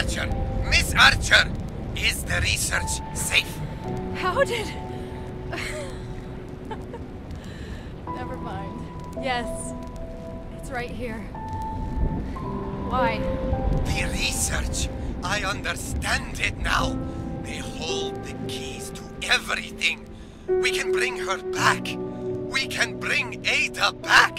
Archer! Miss Archer! Is the research safe? How did... Never mind. Yes. It's right here. Why? The research! I understand it now! They hold the keys to everything! We can bring her back! We can bring Ada back!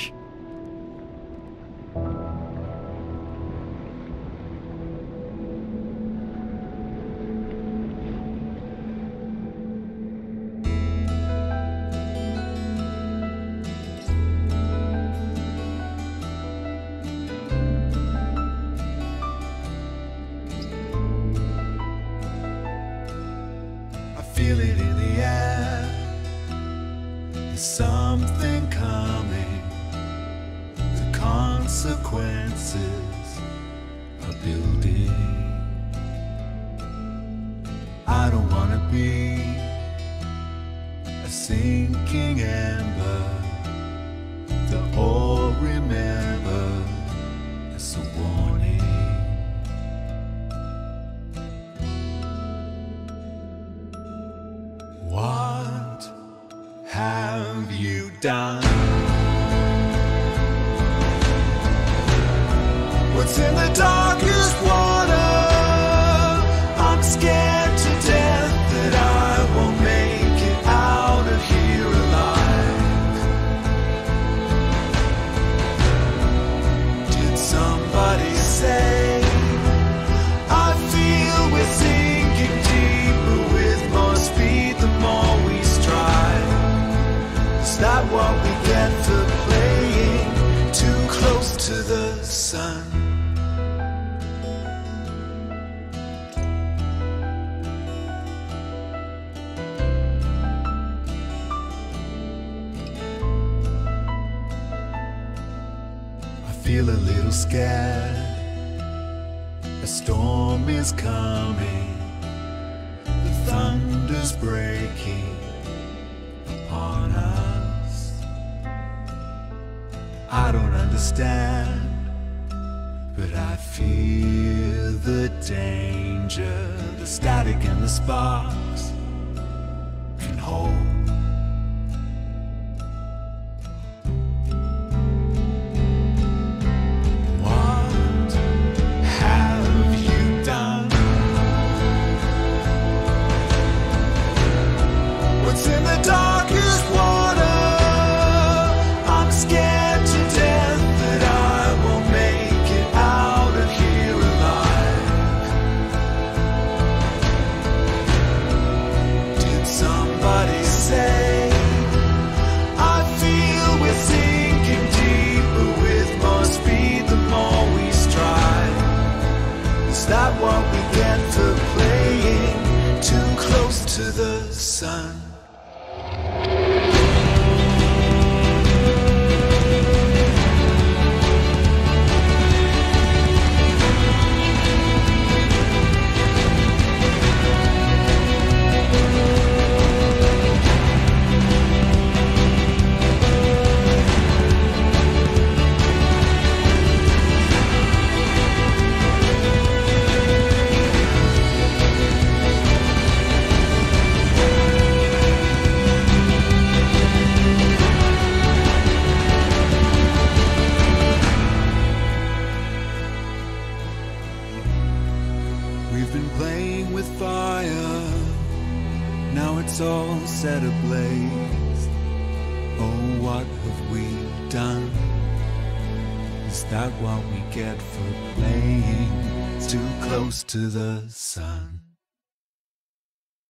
To the sun.